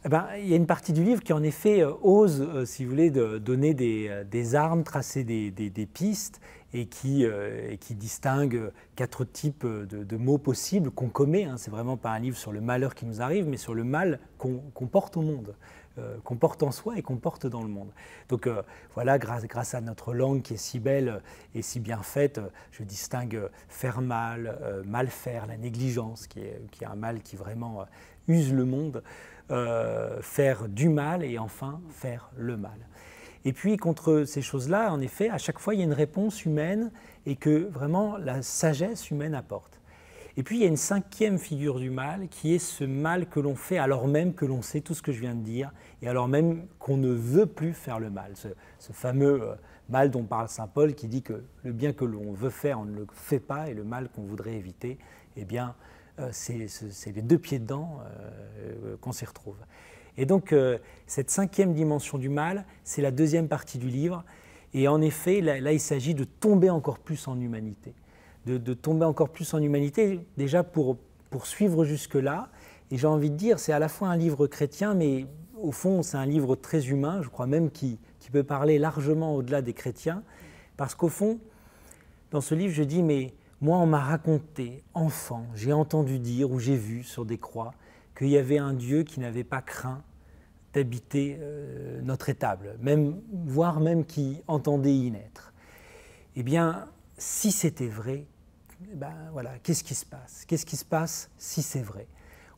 Eh bien, il y a une partie du livre qui, en effet, ose, euh, si vous voulez, de donner des, des armes, tracer des, des, des pistes, et qui, euh, et qui distingue quatre types de, de maux possibles qu'on commet. Hein. C'est vraiment pas un livre sur le malheur qui nous arrive, mais sur le mal qu'on qu'on porte au monde, euh, qu'on porte en soi et qu'on porte dans le monde. Donc euh, voilà, grâce, grâce à notre langue qui est si belle et si bien faite, je distingue faire mal, euh, mal faire, la négligence, qui est, qui est un mal qui vraiment euh, use le monde. Euh, faire du mal et enfin faire le mal. Et puis contre ces choses-là, en effet, à chaque fois, il y a une réponse humaine et que vraiment la sagesse humaine apporte. Et puis il y a une cinquième figure du mal qui est ce mal que l'on fait alors même que l'on sait tout ce que je viens de dire et alors même qu'on ne veut plus faire le mal. Ce, ce fameux euh, mal dont parle saint Paul qui dit que le bien que l'on veut faire, on ne le fait pas et le mal qu'on voudrait éviter, eh bien, c'est les deux pieds dedans euh, qu'on s'y retrouve. Et donc, euh, cette cinquième dimension du mal, c'est la deuxième partie du livre. Et en effet, là, là il s'agit de tomber encore plus en humanité. De, de tomber encore plus en humanité, déjà pour, pour suivre jusque-là. Et j'ai envie de dire, c'est à la fois un livre chrétien, mais au fond, c'est un livre très humain, je crois même qui, qui peut parler largement au-delà des chrétiens. Parce qu'au fond, dans ce livre, je dis, mais... moi, on m'a raconté, enfant, j'ai entendu dire ou j'ai vu sur des croix qu'il y avait un Dieu qui n'avait pas craint d'habiter euh, notre étable, même, voire même qui entendait y naître. Eh bien, si c'était vrai, ben, voilà, qu'est-ce qui se passe? Qu'est-ce qui se passe si c'est vrai?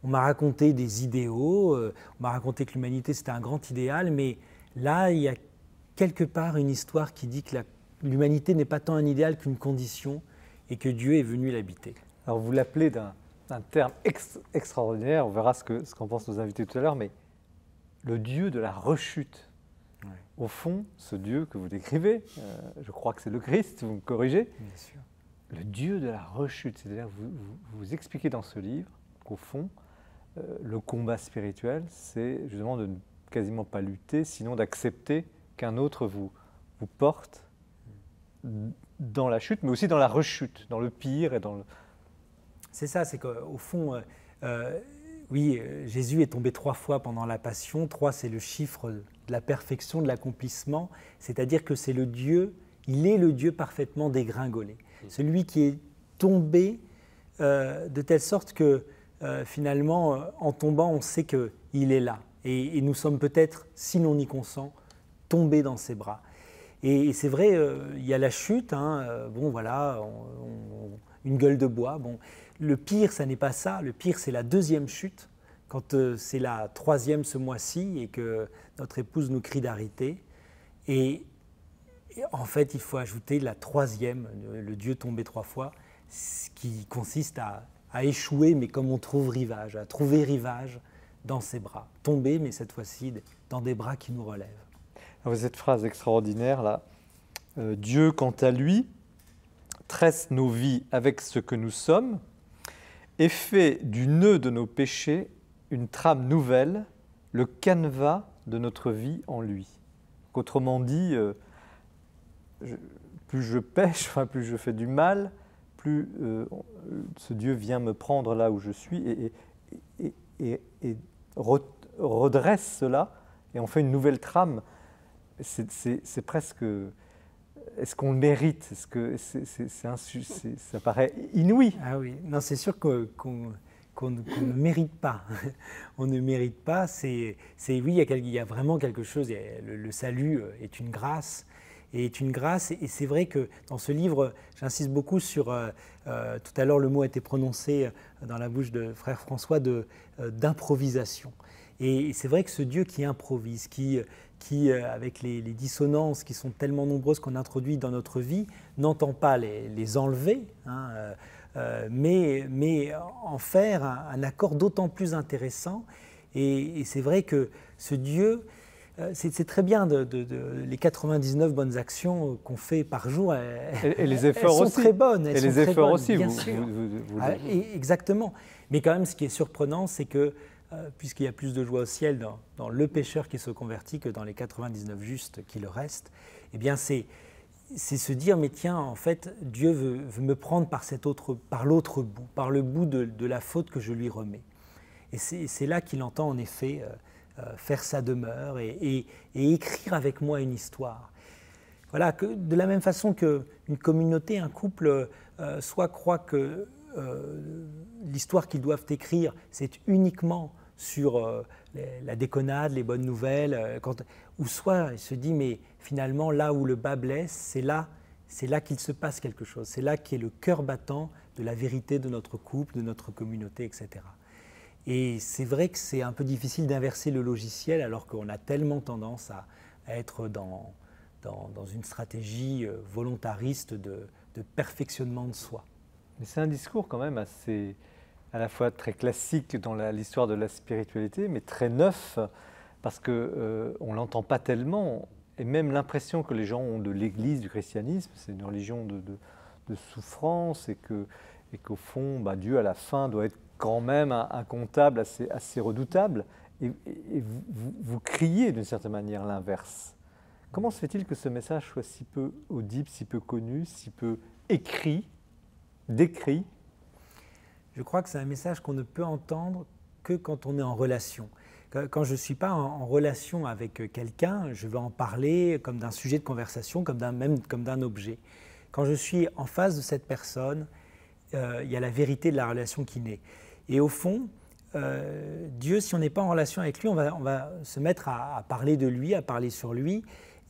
On m'a raconté des idéaux, euh, on m'a raconté que l'humanité c'était un grand idéal, mais là, il y a quelque part une histoire qui dit que l'humanité n'est pas tant un idéal qu'une condition, et que Dieu est venu l'habiter. Alors vous l'appelez d'un terme ex, extraordinaire, on verra ce qu'en ce qu'en pensent nos invités tout à l'heure, mais le Dieu de la rechute. Ouais. Au fond, ce Dieu que vous décrivez, euh, je crois que c'est le Christ, vous me corrigez, bien sûr. Le Dieu de la rechute, c'est-à-dire vous, vous, vous expliquez dans ce livre qu'au fond, euh, le combat spirituel, c'est justement de ne quasiment pas lutter, sinon d'accepter qu'un autre vous, vous porte, mm. dans la chute, mais aussi dans la rechute, dans le pire et dans le... C'est ça, c'est qu'au fond, euh, euh, oui, Jésus est tombé trois fois pendant la Passion. Trois, c'est le chiffre de la perfection, de l'accomplissement. C'est-à-dire que c'est le Dieu, il est le Dieu parfaitement dégringolé. Mmh. Celui qui est tombé euh, de telle sorte que, euh, finalement, euh, en tombant, on sait qu'il est là. Et, et nous sommes peut-être, si l'on y consent, tombés dans ses bras. Et c'est vrai, euh, il y a la chute, hein, euh, bon voilà, on, on, une gueule de bois. Bon. Le pire, ça n'est pas ça, le pire c'est la deuxième chute, quand euh, c'est la troisième ce mois-ci et que notre épouse nous crie d'arrêter. Et, et en fait, il faut ajouter la troisième, le, le Dieu tombé trois fois, ce qui consiste à, à échouer, mais comme on trouve rivage, à trouver rivage dans ses bras. Tomber, mais cette fois-ci dans des bras qui nous relèvent. Cette phrase extraordinaire là, euh, Dieu quant à lui tresse nos vies avec ce que nous sommes et fait du nœud de nos péchés une trame nouvelle, le canevas de notre vie en lui. Autrement dit, euh, je, plus je pêche, enfin, plus je fais du mal, plus euh, ce Dieu vient me prendre là où je suis et, et, et, et re, redresse cela et on fait une nouvelle trame. C'est presque... Est-ce qu'on le mérite? Est-ce que c'est, c'est, c'est insu, c'est, ça paraît inouï? Ah oui, non, c'est sûr qu'on qu'on, qu'on, qu'on ne mérite pas. On ne mérite pas. C'est, c'est, oui, il y, a quelque, il y a vraiment quelque chose. Il y a, le, le salut est une grâce. Et est une grâce. Et c'est vrai que dans ce livre, j'insiste beaucoup sur... Euh, euh, tout à l'heure, le mot a été prononcé dans la bouche de frère François de, euh, d'improvisation. Et c'est vrai que ce Dieu qui improvise, qui, qui avec les, les dissonances qui sont tellement nombreuses qu'on introduit dans notre vie, n'entend pas les, les enlever, hein, euh, mais, mais en faire un, un accord d'autant plus intéressant. Et, et c'est vrai que ce Dieu, c'est très bien de, de, de, les quatre-vingt-dix-neuf bonnes actions qu'on fait par jour, elles, et les efforts elles sont aussi. Très bonnes. Elles et les efforts bonnes, aussi, bien vous, sûr. Vous, vous, vous ah, et, exactement. Mais quand même, ce qui est surprenant, c'est que puisqu'il y a plus de joie au ciel dans, dans le pécheur qui se convertit que dans les quatre-vingt-dix-neuf justes qui le restent, eh bien c'est se dire, mais tiens, en fait, Dieu veut, veut me prendre par cet autre, par l'autre bout, par le bout de, de la faute que je lui remets. Et c'est là qu'il entend en effet euh, faire sa demeure et, et, et écrire avec moi une histoire. Voilà, que de la même façon qu'une communauté, un couple, euh, soit croit que euh, l'histoire qu'ils doivent écrire, c'est uniquement sur euh, les, la déconnade, les bonnes nouvelles, euh, quand, ou soit il se dit, mais finalement, là où le bas blesse, c'est là, c'est là qu'il se passe quelque chose, c'est là qu'est le cœur battant de la vérité de notre couple, de notre communauté, et cetera. Et c'est vrai que c'est un peu difficile d'inverser le logiciel alors qu'on a tellement tendance à, à être dans... Dans, dans une stratégie volontariste de, de perfectionnement de soi. Mais c'est un discours quand même assez, à la fois très classique dans l'histoire de la spiritualité, mais très neuf, parce qu'on euh, ne l'entend pas tellement, et même l'impression que les gens ont de l'Église, du christianisme, c'est une religion de, de, de souffrance, et que, et qu'au fond, bah, Dieu à la fin doit être quand même un, un comptable assez, assez redoutable, et, et vous, vous, vous criez d'une certaine manière l'inverse. Comment se fait-il que ce message soit si peu audible, si peu connu, si peu écrit, décrit? Je crois que c'est un message qu'on ne peut entendre que quand on est en relation. Quand je ne suis pas en relation avec quelqu'un, je vais en parler comme d'un sujet de conversation, comme d'un, même comme d'un objet. Quand je suis en face de cette personne, euh, il y a la vérité de la relation qui naît. Et au fond, euh, Dieu, si on n'est pas en relation avec lui, on va, on va se mettre à, à parler de lui, à parler sur lui.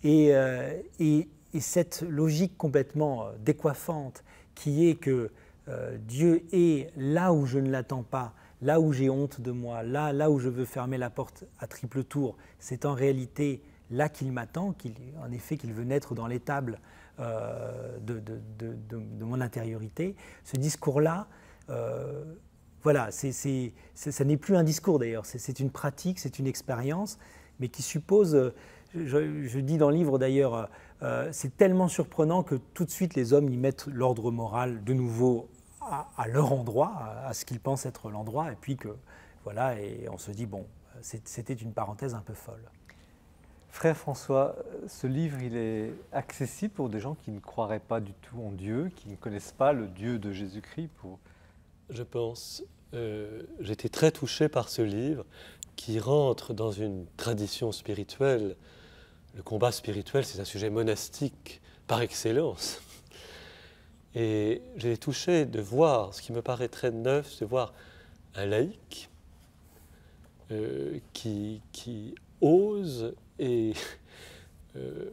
Et, euh, et, et cette logique complètement décoiffante qui est que euh, Dieu est là où je ne l'attends pas, là où j'ai honte de moi, là, là où je veux fermer la porte à triple tour, c'est en réalité là qu'il m'attend, qu'il, en effet qu'il veut naître dans l'étable euh, de, de, de, de, de mon intériorité. Ce discours-là, euh, voilà, c'est, c'est, c'est, ça n'est plus un discours d'ailleurs, c'est une pratique, c'est une expérience, mais qui suppose... Euh, Je, je dis dans le livre d'ailleurs, euh, c'est tellement surprenant que tout de suite les hommes y mettent l'ordre moral de nouveau à, à leur endroit, à, à ce qu'ils pensent être l'endroit, et puis que voilà, et on se dit bon, c'était une parenthèse un peu folle. Frère François, ce livre il est accessible pour des gens qui ne croiraient pas du tout en Dieu, qui ne connaissent pas le Dieu de Jésus-Christ pour... Je pense, euh, j'étais très touché par ce livre qui rentre dans une tradition spirituelle. Le combat spirituel, c'est un sujet monastique par excellence. Et j'ai touché de voir, ce qui me paraît très neuf, de voir un laïc euh, qui, qui ose et, euh,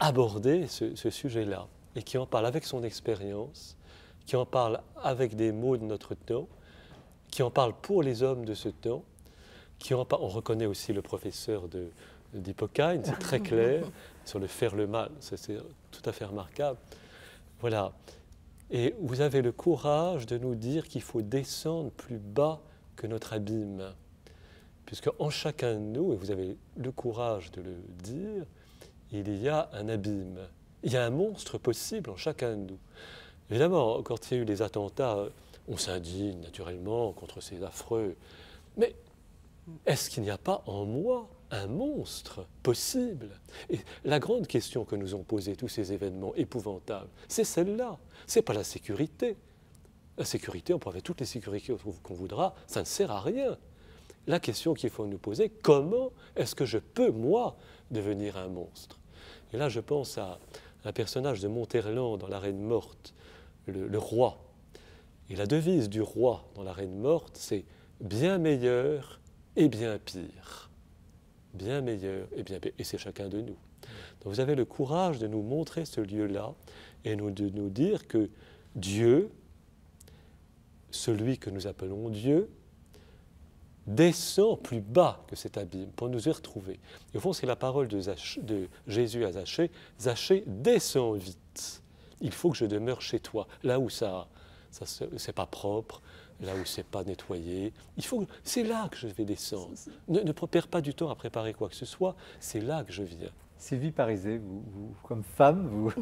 aborder ce, ce sujet-là, et qui en parle avec son expérience, qui en parle avec des mots de notre temps, qui en parle pour les hommes de ce temps, qui en parle, on reconnaît aussi le professeur de... d'Hippocaine, c'est très clair, sur le faire le mal, c'est tout à fait remarquable. Voilà. Et vous avez le courage de nous dire qu'il faut descendre plus bas que notre abîme, puisque en chacun de nous, et vous avez le courage de le dire, il y a un abîme, il y a un monstre possible en chacun de nous. Évidemment, quand il y a eu les attentats, on s'indigne naturellement contre ces affreux, mais est-ce qu'il n'y a pas en moi un monstre possible? Et la grande question que nous ont posée tous ces événements épouvantables, c'est celle-là. Ce n'est pas la sécurité. La sécurité, on peut avoir toutes les sécurités qu'on voudra, ça ne sert à rien. La question qu'il faut nous poser, comment est-ce que je peux, moi, devenir un monstre? Et là, je pense à un personnage de Monterland dans La Reine Morte, le, le roi. Et la devise du roi dans La Reine Morte, c'est « bien meilleur et bien pire ». Bien meilleur et bien pire, et c'est chacun de nous. Donc vous avez le courage de nous montrer ce lieu-là et nous, de nous dire que Dieu, celui que nous appelons Dieu, descend plus bas que cet abîme pour nous y retrouver. Et au fond, c'est la parole de, Zach, de Jésus à Zachée, Zachée, descends vite, il faut que je demeure chez toi, là où ça, ça c'est pas propre, là où c'est pas nettoyé, il faut, c'est là que je vais descendre. Ne, ne perds pas du temps à préparer quoi que ce soit, c'est là que je viens. Sylvie Parizet, vous, vous, comme femme, vous,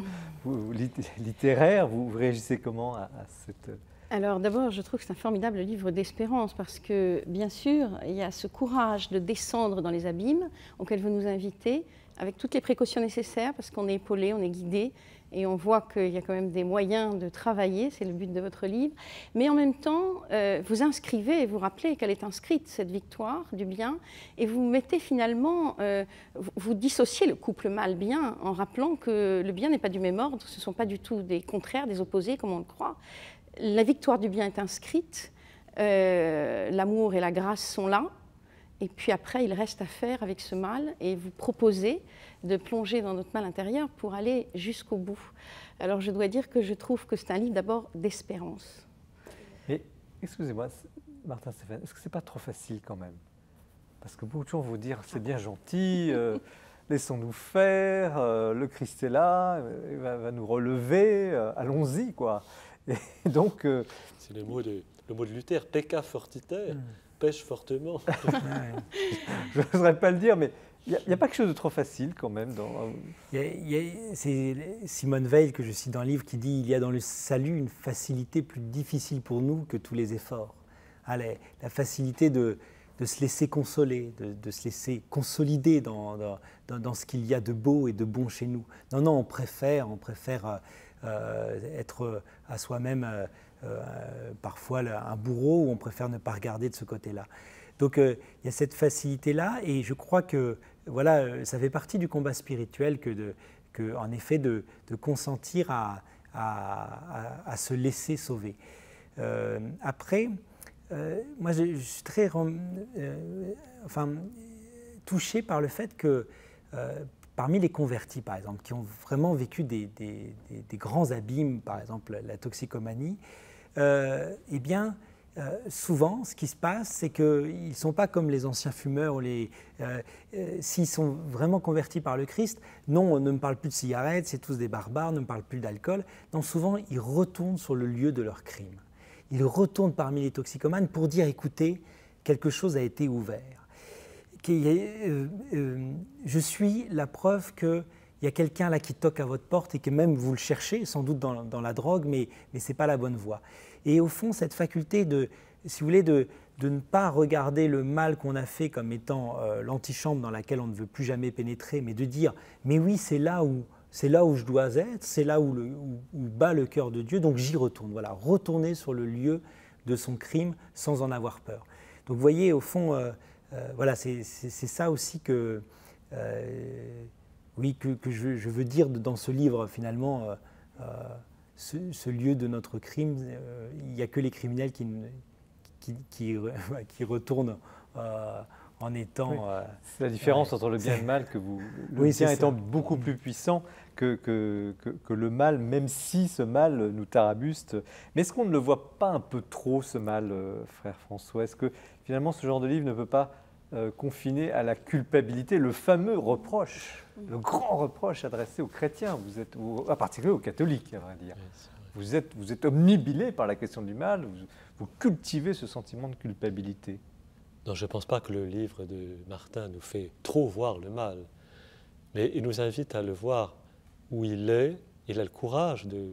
vous, littéraire, vous réagissez comment à, à cette... Alors d'abord, je trouve que c'est un formidable livre d'espérance parce que, bien sûr, il y a ce courage de descendre dans les abîmes auxquels vous nous invitez, avec toutes les précautions nécessaires, parce qu'on est épaulé, on est guidé, et on voit qu'il y a quand même des moyens de travailler, c'est le but de votre livre, mais en même temps, euh, vous inscrivez et vous rappelez qu'elle est inscrite, cette victoire du bien, et vous mettez finalement, euh, vous dissociez le couple mal-bien en rappelant que le bien n'est pas du même ordre, ce ne sont pas du tout des contraires, des opposés comme on le croit. La victoire du bien est inscrite, euh, l'amour et la grâce sont là, et puis après, il reste à faire avec ce mal, et vous proposez de plonger dans notre mal intérieur pour aller jusqu'au bout. Alors je dois dire que je trouve que c'est un livre d'abord d'espérance. Et excusez-moi, Martin Steffens, est-ce que c'est pas trop facile quand même? Parce que beaucoup de gens vont dire, c'est bien gentil, euh, laissons-nous faire, euh, le Christ est là, il va, va nous relever, euh, allons-y quoi. Et donc... Euh, c'est le mot de, le mot de Luther, pecca fortiter. Hum. Pêche fortement. Je n'oserais pas le dire, mais il n'y a, a pas quelque chose de trop facile quand même. Dans... C'est Simone Weil que je cite dans le livre qui dit « Il y a dans le salut une facilité plus difficile pour nous que tous les efforts. » Allez, la facilité de, de se laisser consoler, de, de se laisser consolider dans, dans, dans, dans ce qu'il y a de beau et de bon chez nous. Non, non, on préfère, on préfère euh, être à soi-même... Euh, Euh, parfois un bourreau, où on préfère ne pas regarder de ce côté-là. Donc euh, il y a cette facilité-là, et je crois que voilà, ça fait partie du combat spirituel que, de, que en effet, de, de consentir à, à, à, à se laisser sauver. Euh, après, euh, moi je, je suis très euh, enfin, touché par le fait que euh, parmi les convertis, par exemple, qui ont vraiment vécu des, des, des, des grands abîmes, par exemple la toxicomanie, Euh, eh bien, euh, souvent, ce qui se passe, c'est qu'ils ne sont pas comme les anciens fumeurs. Euh, euh, S'ils sont vraiment convertis par le Christ, non, on ne me parle plus de cigarettes, c'est tous des barbares, ne me parle plus d'alcool. Non, souvent, ils retournent sur le lieu de leur crime. Ils retournent parmi les toxicomanes pour dire, écoutez, quelque chose a été ouvert. Qu'il y a, euh, euh, je suis la preuve que... Il y a quelqu'un là qui toque à votre porte et que même vous le cherchez, sans doute dans, dans la drogue, mais, mais ce n'est pas la bonne voie. Et au fond, cette faculté de, si vous voulez, de, de ne pas regarder le mal qu'on a fait comme étant euh, l'antichambre dans laquelle on ne veut plus jamais pénétrer, mais de dire, mais oui, c'est là où, c'est là où je dois être, c'est là où, le, où, où bat le cœur de Dieu, donc j'y retourne. Voilà, retourner sur le lieu de son crime sans en avoir peur. Donc vous voyez, au fond, euh, euh, voilà, c'est ça aussi que... Euh, Oui, que, que je, je veux dire dans ce livre, finalement, euh, euh, ce, ce lieu de notre crime, euh, il n'y a que les criminels qui, qui, qui, qui retournent euh, en étant… Oui. Euh, c'est la différence euh, entre le bien et le mal, que vous, le oui, bien étant ça. beaucoup plus puissant que, que, que, que le mal, même si ce mal nous tarabuste. Mais est-ce qu'on ne le voit pas un peu trop, ce mal, euh, frère François? Est-ce que, finalement, ce genre de livre ne peut pas… Euh, confiné à la culpabilité, le fameux reproche, le grand reproche adressé aux chrétiens, vous êtes, ou, en particulier aux catholiques, à vrai dire. Oui, vrai. Vous êtes, vous êtes omnibilé par la question du mal, vous, vous cultivez ce sentiment de culpabilité. Non, je ne pense pas que le livre de Martin nous fait trop voir le mal, mais il nous invite à le voir où il est, il a le courage de,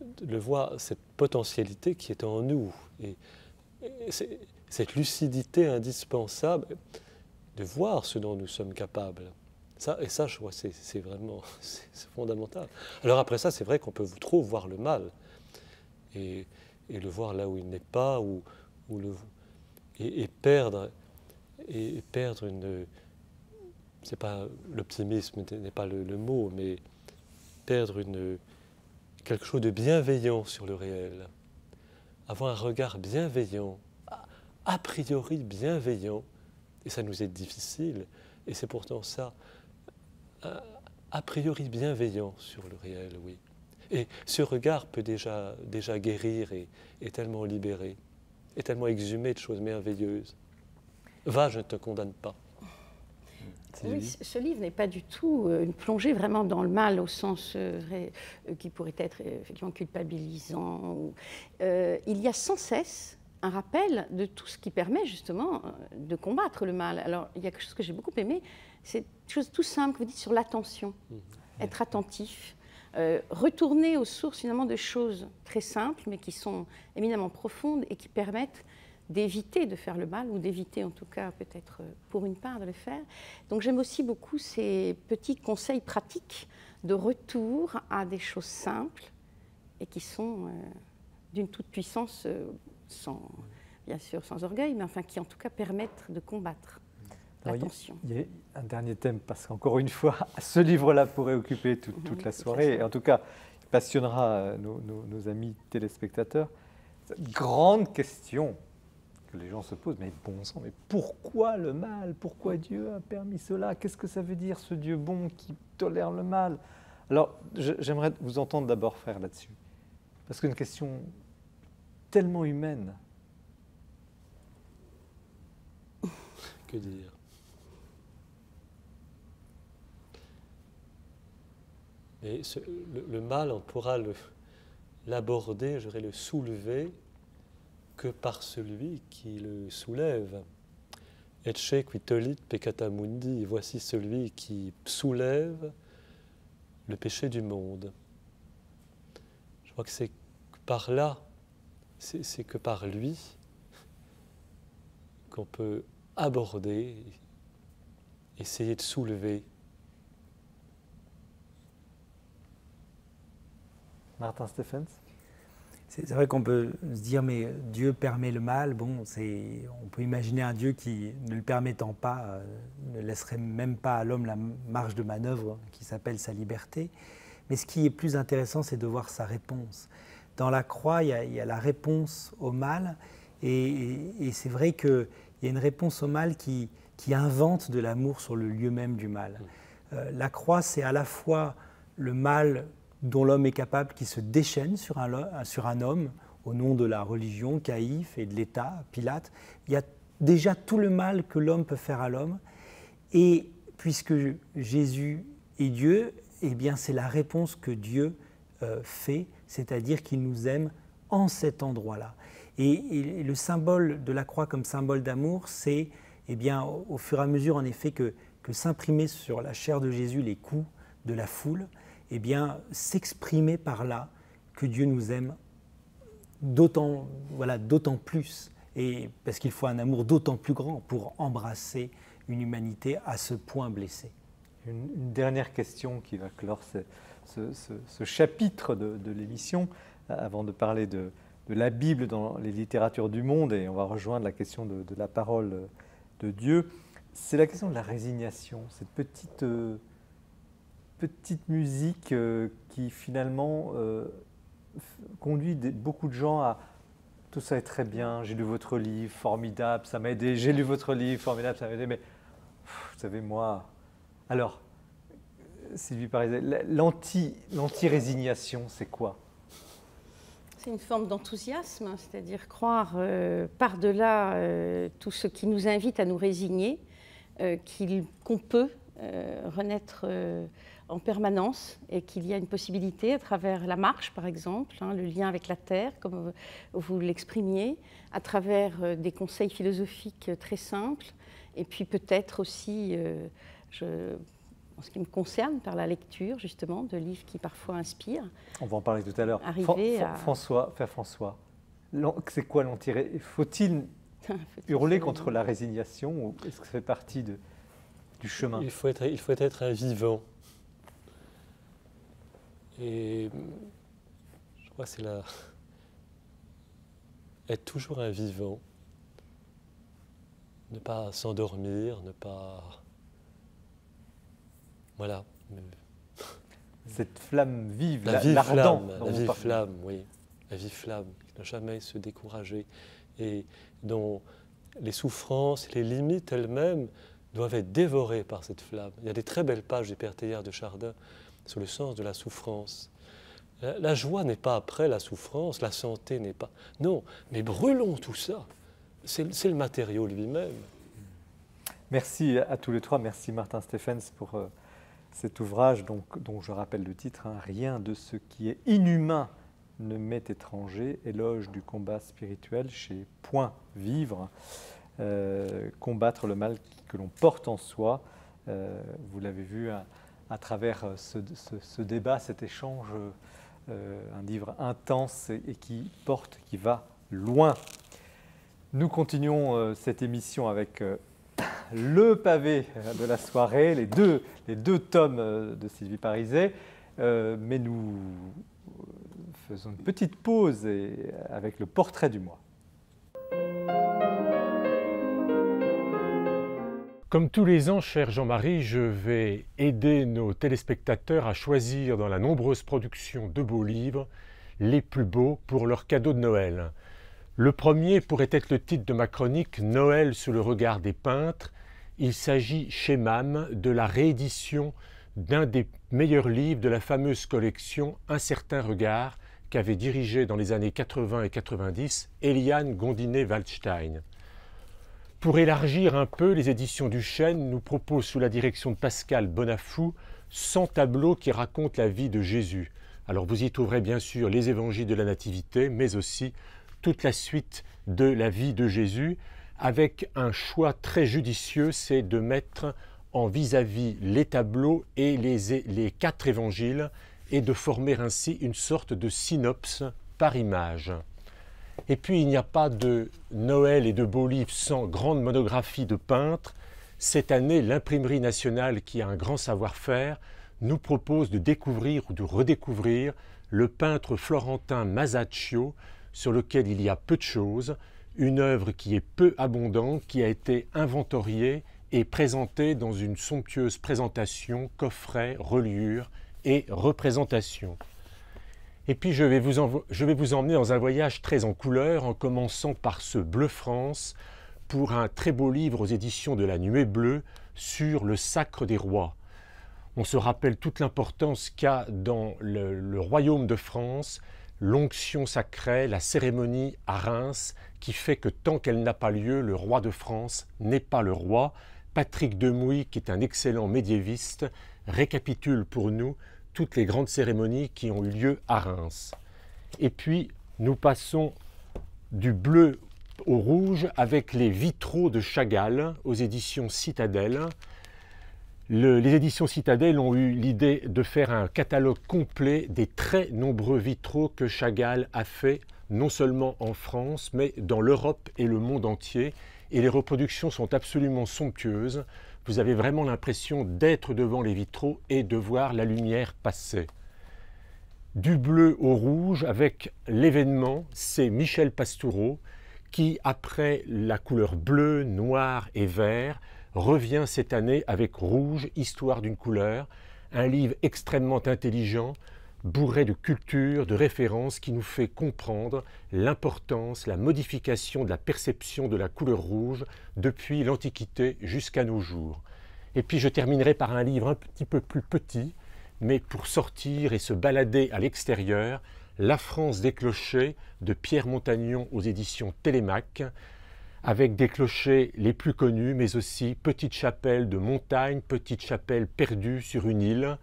de le voir, cette potentialité qui est en nous. Et, et c'est... cette lucidité indispensable de voir ce dont nous sommes capables. Ça, et ça, je vois, c'est vraiment fondamental. Alors après ça, c'est vrai qu'on peut trop voir le mal et, et le voir là où il n'est pas, ou, ou le, et, et perdre, et, et perdre une... C'est pas l'optimisme, n'est pas le, le mot, mais perdre une, quelque chose de bienveillant sur le réel. Avoir un regard bienveillant, a priori bienveillant, et ça nous est difficile, et c'est pourtant ça, a priori bienveillant sur le réel, oui. Et ce regard peut déjà, déjà guérir et, et tellement libérer, et tellement exhumer de choses merveilleuses. Va, je ne te condamne pas. Oui, ce livre n'est pas du tout une plongée vraiment dans le mal au sens euh, qui pourrait être effectivement culpabilisant. Ou, euh, il y a sans cesse un rappel de tout ce qui permet justement de combattre le mal. Alors, il y a quelque chose que j'ai beaucoup aimé, c'est une chose tout simple que vous dites sur l'attention, mmh. être attentif, euh, retourner aux sources finalement de choses très simples mais qui sont éminemment profondes et qui permettent d'éviter de faire le mal, ou d'éviter en tout cas peut-être pour une part de le faire. Donc j'aime aussi beaucoup ces petits conseils pratiques de retour à des choses simples et qui sont euh, d'une toute puissance, euh, sans, bien sûr sans orgueil, mais enfin qui en tout cas permettent de combattre. Alors, il y a un dernier thème, parce qu'encore une fois, ce livre-là pourrait occuper tout, toute la soirée, et en tout cas, il passionnera nos, nos, nos amis téléspectateurs. Grande question que les gens se posent, mais bon sang, mais pourquoi le mal? Pourquoi Dieu a permis cela? Qu'est-ce que ça veut dire, ce Dieu bon qui tolère le mal? Alors, j'aimerais vous entendre d'abord, frère, là-dessus, parce qu'une question tellement humaine. Que dire? Et ce, le, le mal, on pourra l'aborder, je dirais, le soulever que par celui qui le soulève. « Ecce qui tolit peccata mundi » voici celui qui soulève le péché du monde. Je crois que c'est par là, c'est que par lui qu'on peut aborder, essayer de soulever. Martin Steffens. C'est vrai qu'on peut se dire, mais Dieu permet le mal. Bon, on peut imaginer un Dieu qui, ne le permettant pas, euh, ne laisserait même pas à l'homme la marge de manœuvre qui s'appelle sa liberté. Mais ce qui est plus intéressant, c'est de voir sa réponse. Dans la croix, il y a, il y a la réponse au mal. Et, et, et c'est vrai qu'il y a une réponse au mal qui, qui invente de l'amour sur le lieu même du mal. Euh, la croix, c'est à la fois le mal dont l'homme est capable, qui se déchaîne sur un, sur un homme, au nom de la religion, Caïphe, et de l'État, Pilate. Il y a déjà tout le mal que l'homme peut faire à l'homme. Et puisque Jésus est Dieu, eh bien c'est la réponse que Dieu euh, fait, c'est-à-dire qu'il nous aime en cet endroit-là. Et, et le symbole de la croix comme symbole d'amour, c'est eh bien, au, au fur et à mesure, en effet, que, que s'imprimaient sur la chair de Jésus les coups de la foule, eh bien, s'exprimer par là que Dieu nous aime d'autant voilà, d'autant plus, et parce qu'il faut un amour d'autant plus grand pour embrasser une humanité à ce point blessée. Une, une dernière question qui va clore ce, ce, ce, ce chapitre de, de l'émission, avant de parler de, de la Bible dans les littératures du monde, et on va rejoindre la question de, de la parole de Dieu. C'est la question de la résignation, cette petite... Euh, petite musique euh, qui finalement euh, conduit des, beaucoup de gens à « tout ça est très bien, j'ai lu votre livre, formidable, ça m'a aidé, j'ai lu votre livre, formidable, ça m'a aidé, mais pff, vous savez, moi… » Alors, Sylvie Parizet, l'anti-résignation, c'est quoi? C'est une forme d'enthousiasme, hein, c'est-à-dire croire euh, par-delà euh, tout ce qui nous invite à nous résigner, euh, qu'on peut euh, renaître… Euh, en permanence, et qu'il y a une possibilité à travers la marche, par exemple, hein, le lien avec la terre, comme vous l'exprimiez, à travers euh, des conseils philosophiques euh, très simples, et puis peut-être aussi, euh, je, en ce qui me concerne, par la lecture, justement, de livres qui parfois inspirent. On va en parler tout à l'heure. À... François, frère François, c'est quoi l'antiré? Faut-il hurler contre la résignation, ou est-ce que ça fait partie de, du chemin? Il faut être, il faut être un vivant. Et je crois que c'est là, être toujours un vivant, ne pas s'endormir, ne pas… Voilà. Cette flamme vive, la, la vive flamme, la vive flamme, oui, la vive flamme, qui ne jamais se décourager, et dont les souffrances, les limites elles-mêmes doivent être dévorées par cette flamme. Il y a des très belles pages du père Teilhard de Chardin sur le sens de la souffrance. La, la joie n'est pas après la souffrance, la santé n'est pas… Non, mais brûlons tout ça. C'est le matériau lui-même. Merci à tous les trois. Merci Martin Steffens pour euh, cet ouvrage donc, dont je rappelle le titre, hein, « Rien de ce qui est inhumain ne m'est étranger, éloge du combat spirituel chez Point Vivre, euh, combattre le mal que l'on porte en soi euh, ». Vous l'avez vu, hein, à travers ce, ce, ce débat, cet échange, euh, un livre intense et, et qui porte, qui va loin. Nous continuons euh, cette émission avec euh, le pavé de la soirée, les deux, les deux tomes euh, de Sylvie Parizet. Euh, mais nous faisons une petite pause et, avec le portrait du mois. Comme tous les ans, cher Jean-Marie, je vais aider nos téléspectateurs à choisir dans la nombreuse production de beaux livres les plus beaux pour leur cadeau de Noël. Le premier pourrait être le titre de ma chronique « Noël sous le regard des peintres ». Il s'agit chez M A M de la réédition d'un des meilleurs livres de la fameuse collection « Un certain regard » qu'avait dirigé dans les années quatre-vingt et quatre-vingt-dix Eliane Gondinet-Waldstein. Pour élargir un peu, les éditions du Chêne nous proposent sous la direction de Pascal Bonafou cent tableaux qui racontent la vie de Jésus. Alors vous y trouverez bien sûr les évangiles de la Nativité, mais aussi toute la suite de la vie de Jésus, avec un choix très judicieux, c'est de mettre en vis-à-vis les tableaux et les, les quatre évangiles, et de former ainsi une sorte de synopse par image. Et puis il n'y a pas de Noël et de beaux livres sans grande monographie de peintres. Cette année, l'Imprimerie nationale, qui a un grand savoir-faire, nous propose de découvrir ou de redécouvrir le peintre florentin Masaccio, sur lequel il y a peu de choses, une œuvre qui est peu abondante, qui a été inventoriée et présentée dans une somptueuse présentation, coffret, reliure et représentation. Et puis je vais, vous envo- je vais vous emmener dans un voyage très en couleur, en commençant par ce Bleu France, pour un très beau livre aux éditions de la Nuée Bleue sur le Sacre des Rois. On se rappelle toute l'importance qu'a dans le, le Royaume de France l'onction sacrée, la cérémonie à Reims, qui fait que tant qu'elle n'a pas lieu, le roi de France n'est pas le roi. Patrick Demouy, qui est un excellent médiéviste, récapitule pour nous toutes les grandes cérémonies qui ont eu lieu à Reims. Et puis, nous passons du bleu au rouge avec les vitraux de Chagall aux éditions Citadelle. Le, les éditions Citadelle ont eu l'idée de faire un catalogue complet des très nombreux vitraux que Chagall a fait, non seulement en France, mais dans l'Europe et le monde entier. Et les reproductions sont absolument somptueuses. Vous avez vraiment l'impression d'être devant les vitraux et de voir la lumière passer. Du bleu au rouge avec l'événement, c'est Michel Pastoureau qui, après la couleur bleue, noire et vert, revient cette année avec Rouge, Histoire d'une couleur, un livre extrêmement intelligent, bourré de culture, de références qui nous fait comprendre l'importance, la modification de la perception de la couleur rouge depuis l'Antiquité jusqu'à nos jours. Et puis je terminerai par un livre un petit peu plus petit, mais pour sortir et se balader à l'extérieur, La France des clochers de Pierre Montagnon aux éditions Télémaque, avec des clochers les plus connus, mais aussi Petite chapelle de montagne, Petite chapelle perdue sur une île.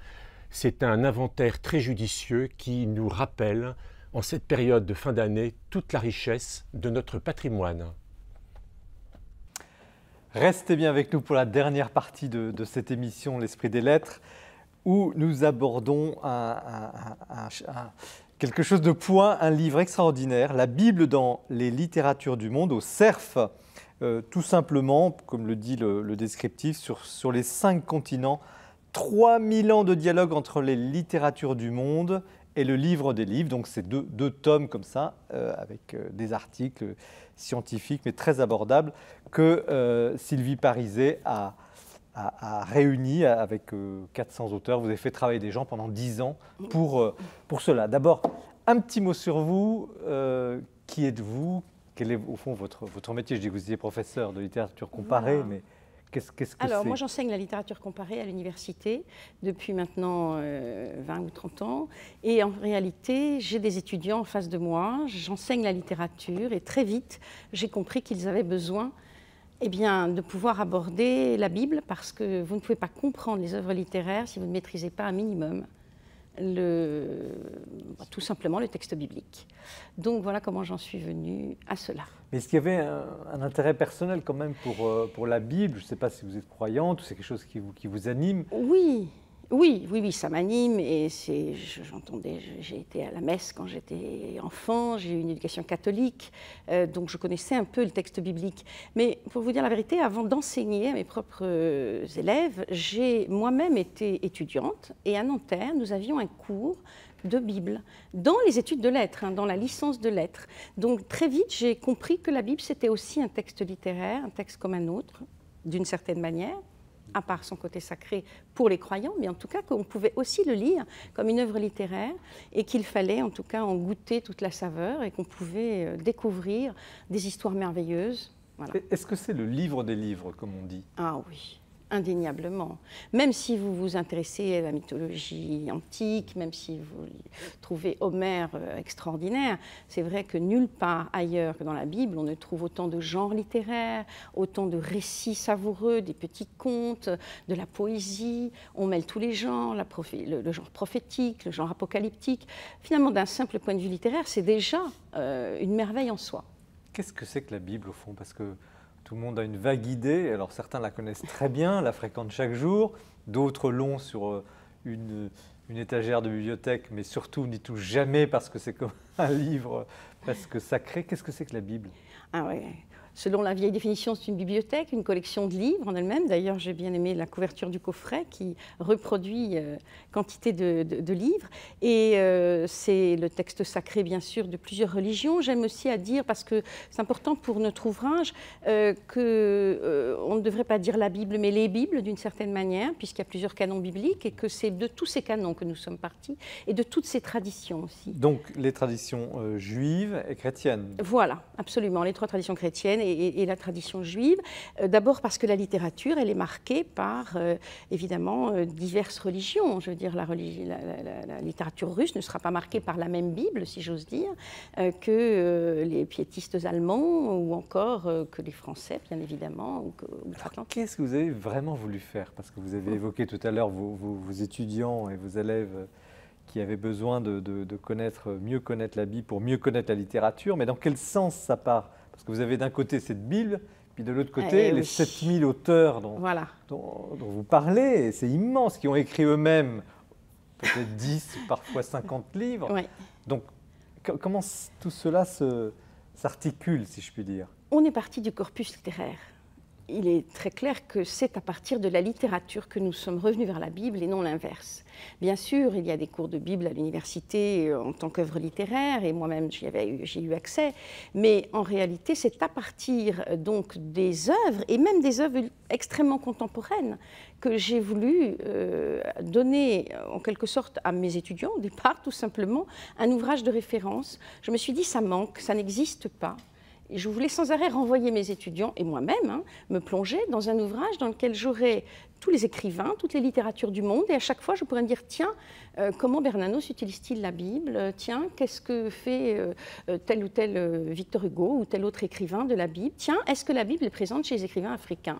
C'est un inventaire très judicieux qui nous rappelle, en cette période de fin d'année, toute la richesse de notre patrimoine. Restez bien avec nous pour la dernière partie de, de cette émission, l'Esprit des Lettres, où nous abordons un, un, un, un, quelque chose de point, un livre extraordinaire, la Bible dans les littératures du monde, au C E R F, euh, tout simplement, comme le dit le, le descriptif, sur, sur les cinq continents, trois mille ans de dialogue entre les littératures du monde et le livre des livres. Donc, c'est deux, deux tomes comme ça, euh, avec euh, des articles scientifiques, mais très abordables, que euh, Sylvie Parizet a, a, a réuni avec euh, quatre cents auteurs. Vous avez fait travailler des gens pendant dix ans pour, euh, pour cela. D'abord, un petit mot sur vous. Euh, qui êtes-vous? Quel est, au fond, votre, votre métier? Je dis que vous étiez professeur de littérature comparée, voilà. Mais... Qu'est-ce, qu'est-ce que Alors, moi, j'enseigne la littérature comparée à l'université depuis maintenant euh, vingt ou trente ans. Et en réalité, j'ai des étudiants en face de moi, j'enseigne la littérature et très vite, j'ai compris qu'ils avaient besoin eh bien, de pouvoir aborder la Bible parce que vous ne pouvez pas comprendre les œuvres littéraires si vous ne maîtrisez pas un minimum le, bah, tout simplement le texte biblique. Donc, voilà comment j'en suis venue à cela. Mais est-ce qu'il y avait un, un intérêt personnel quand même pour, euh, pour la Bible? Je ne sais pas si vous êtes croyante, ou c'est quelque chose qui vous, qui vous anime. Oui, Oui, oui, oui, ça m'anime, et c'est, j'entendais, j'ai été à la messe quand j'étais enfant, j'ai eu une éducation catholique, euh, donc je connaissais un peu le texte biblique. Mais pour vous dire la vérité, avant d'enseigner à mes propres élèves, j'ai moi-même été étudiante, et à Nanterre, nous avions un cours de Bible, dans les études de lettres, hein, dans la licence de lettres. Donc très vite, j'ai compris que la Bible, c'était aussi un texte littéraire, un texte comme un autre, d'une certaine manière, à part son côté sacré pour les croyants, mais en tout cas qu'on pouvait aussi le lire comme une œuvre littéraire et qu'il fallait en tout cas en goûter toute la saveur et qu'on pouvait découvrir des histoires merveilleuses. Voilà. Est-ce que c'est le livre des livres, comme on dit? Ah oui, indéniablement. Même si vous vous intéressez à la mythologie antique, même si vous trouvez Homère extraordinaire, c'est vrai que nulle part ailleurs que dans la Bible, on ne trouve autant de genres littéraires, autant de récits savoureux, des petits contes, de la poésie. On mêle tous les genres, la prophé- le, le genre prophétique, le genre apocalyptique. Finalement, d'un simple point de vue littéraire, c'est déjà euh, une merveille en soi. Qu'est-ce que c'est que la Bible, au fond? Parce que tout le monde a une vague idée, alors certains la connaissent très bien, la fréquentent chaque jour, d'autres l'ont sur une, une étagère de bibliothèque, mais surtout n'y touche jamais parce que c'est comme un livre presque sacré. Qu'est-ce que c'est que la Bible? Ah ouais. Selon la vieille définition, c'est une bibliothèque, une collection de livres en elle-même. D'ailleurs, j'ai bien aimé la couverture du coffret qui reproduit euh, quantité de, de, de livres. Et euh, c'est le texte sacré, bien sûr, de plusieurs religions. J'aime aussi à dire, parce que c'est important pour notre ouvrage, euh, qu'on euh, ne devrait pas dire la Bible, mais les Bibles, d'une certaine manière, puisqu'il y a plusieurs canons bibliques, et que c'est de tous ces canons que nous sommes partis, et de toutes ces traditions aussi. Donc, les traditions euh, juives et chrétiennes. Voilà, absolument, les trois traditions chrétiennes et la tradition juive, d'abord parce que la littérature, elle est marquée par, évidemment, diverses religions. Je veux dire, la, religie, la, la, la littérature russe ne sera pas marquée par la même Bible, si j'ose dire, que les piétistes allemands ou encore que les Français, bien évidemment. Ou que, ou qu'est-ce que vous avez vraiment voulu faire? Parce que vous avez évoqué tout à l'heure vos, vos, vos étudiants et vos élèves qui avaient besoin de, de, de connaître, mieux connaître la Bible pour mieux connaître la littérature, mais dans quel sens ça part? Parce que vous avez d'un côté cette Bible, puis de l'autre côté, eh les oui. sept mille auteurs dont, voilà. dont, dont vous parlez, c'est immense, qui ont écrit eux-mêmes peut-être dix, parfois cinquante livres. Oui. Donc, comment tout cela s'articule, si je puis dire? On est parti du corpus littéraire. Il est très clair que c'est à partir de la littérature que nous sommes revenus vers la Bible et non l'inverse. Bien sûr, il y a des cours de Bible à l'université en tant qu'œuvre littéraire, et moi-même j'y avais eu, j'ai eu accès, mais en réalité c'est à partir donc des œuvres, et même des œuvres extrêmement contemporaines, que j'ai voulu euh, donner en quelque sorte à mes étudiants, au départ tout simplement, un ouvrage de référence. Je me suis dit ça manque, ça n'existe pas. Et je voulais sans arrêt renvoyer mes étudiants et moi-même hein, me plonger dans un ouvrage dans lequel j'aurais tous les écrivains, toutes les littératures du monde, et à chaque fois je pourrais me dire tiens, euh, comment Bernanos utilise-t-il la Bible? Tiens, qu'est-ce que fait euh, tel ou tel euh, Victor Hugo ou tel autre écrivain de la Bible? Tiens, est-ce que la Bible est présente chez les écrivains africains?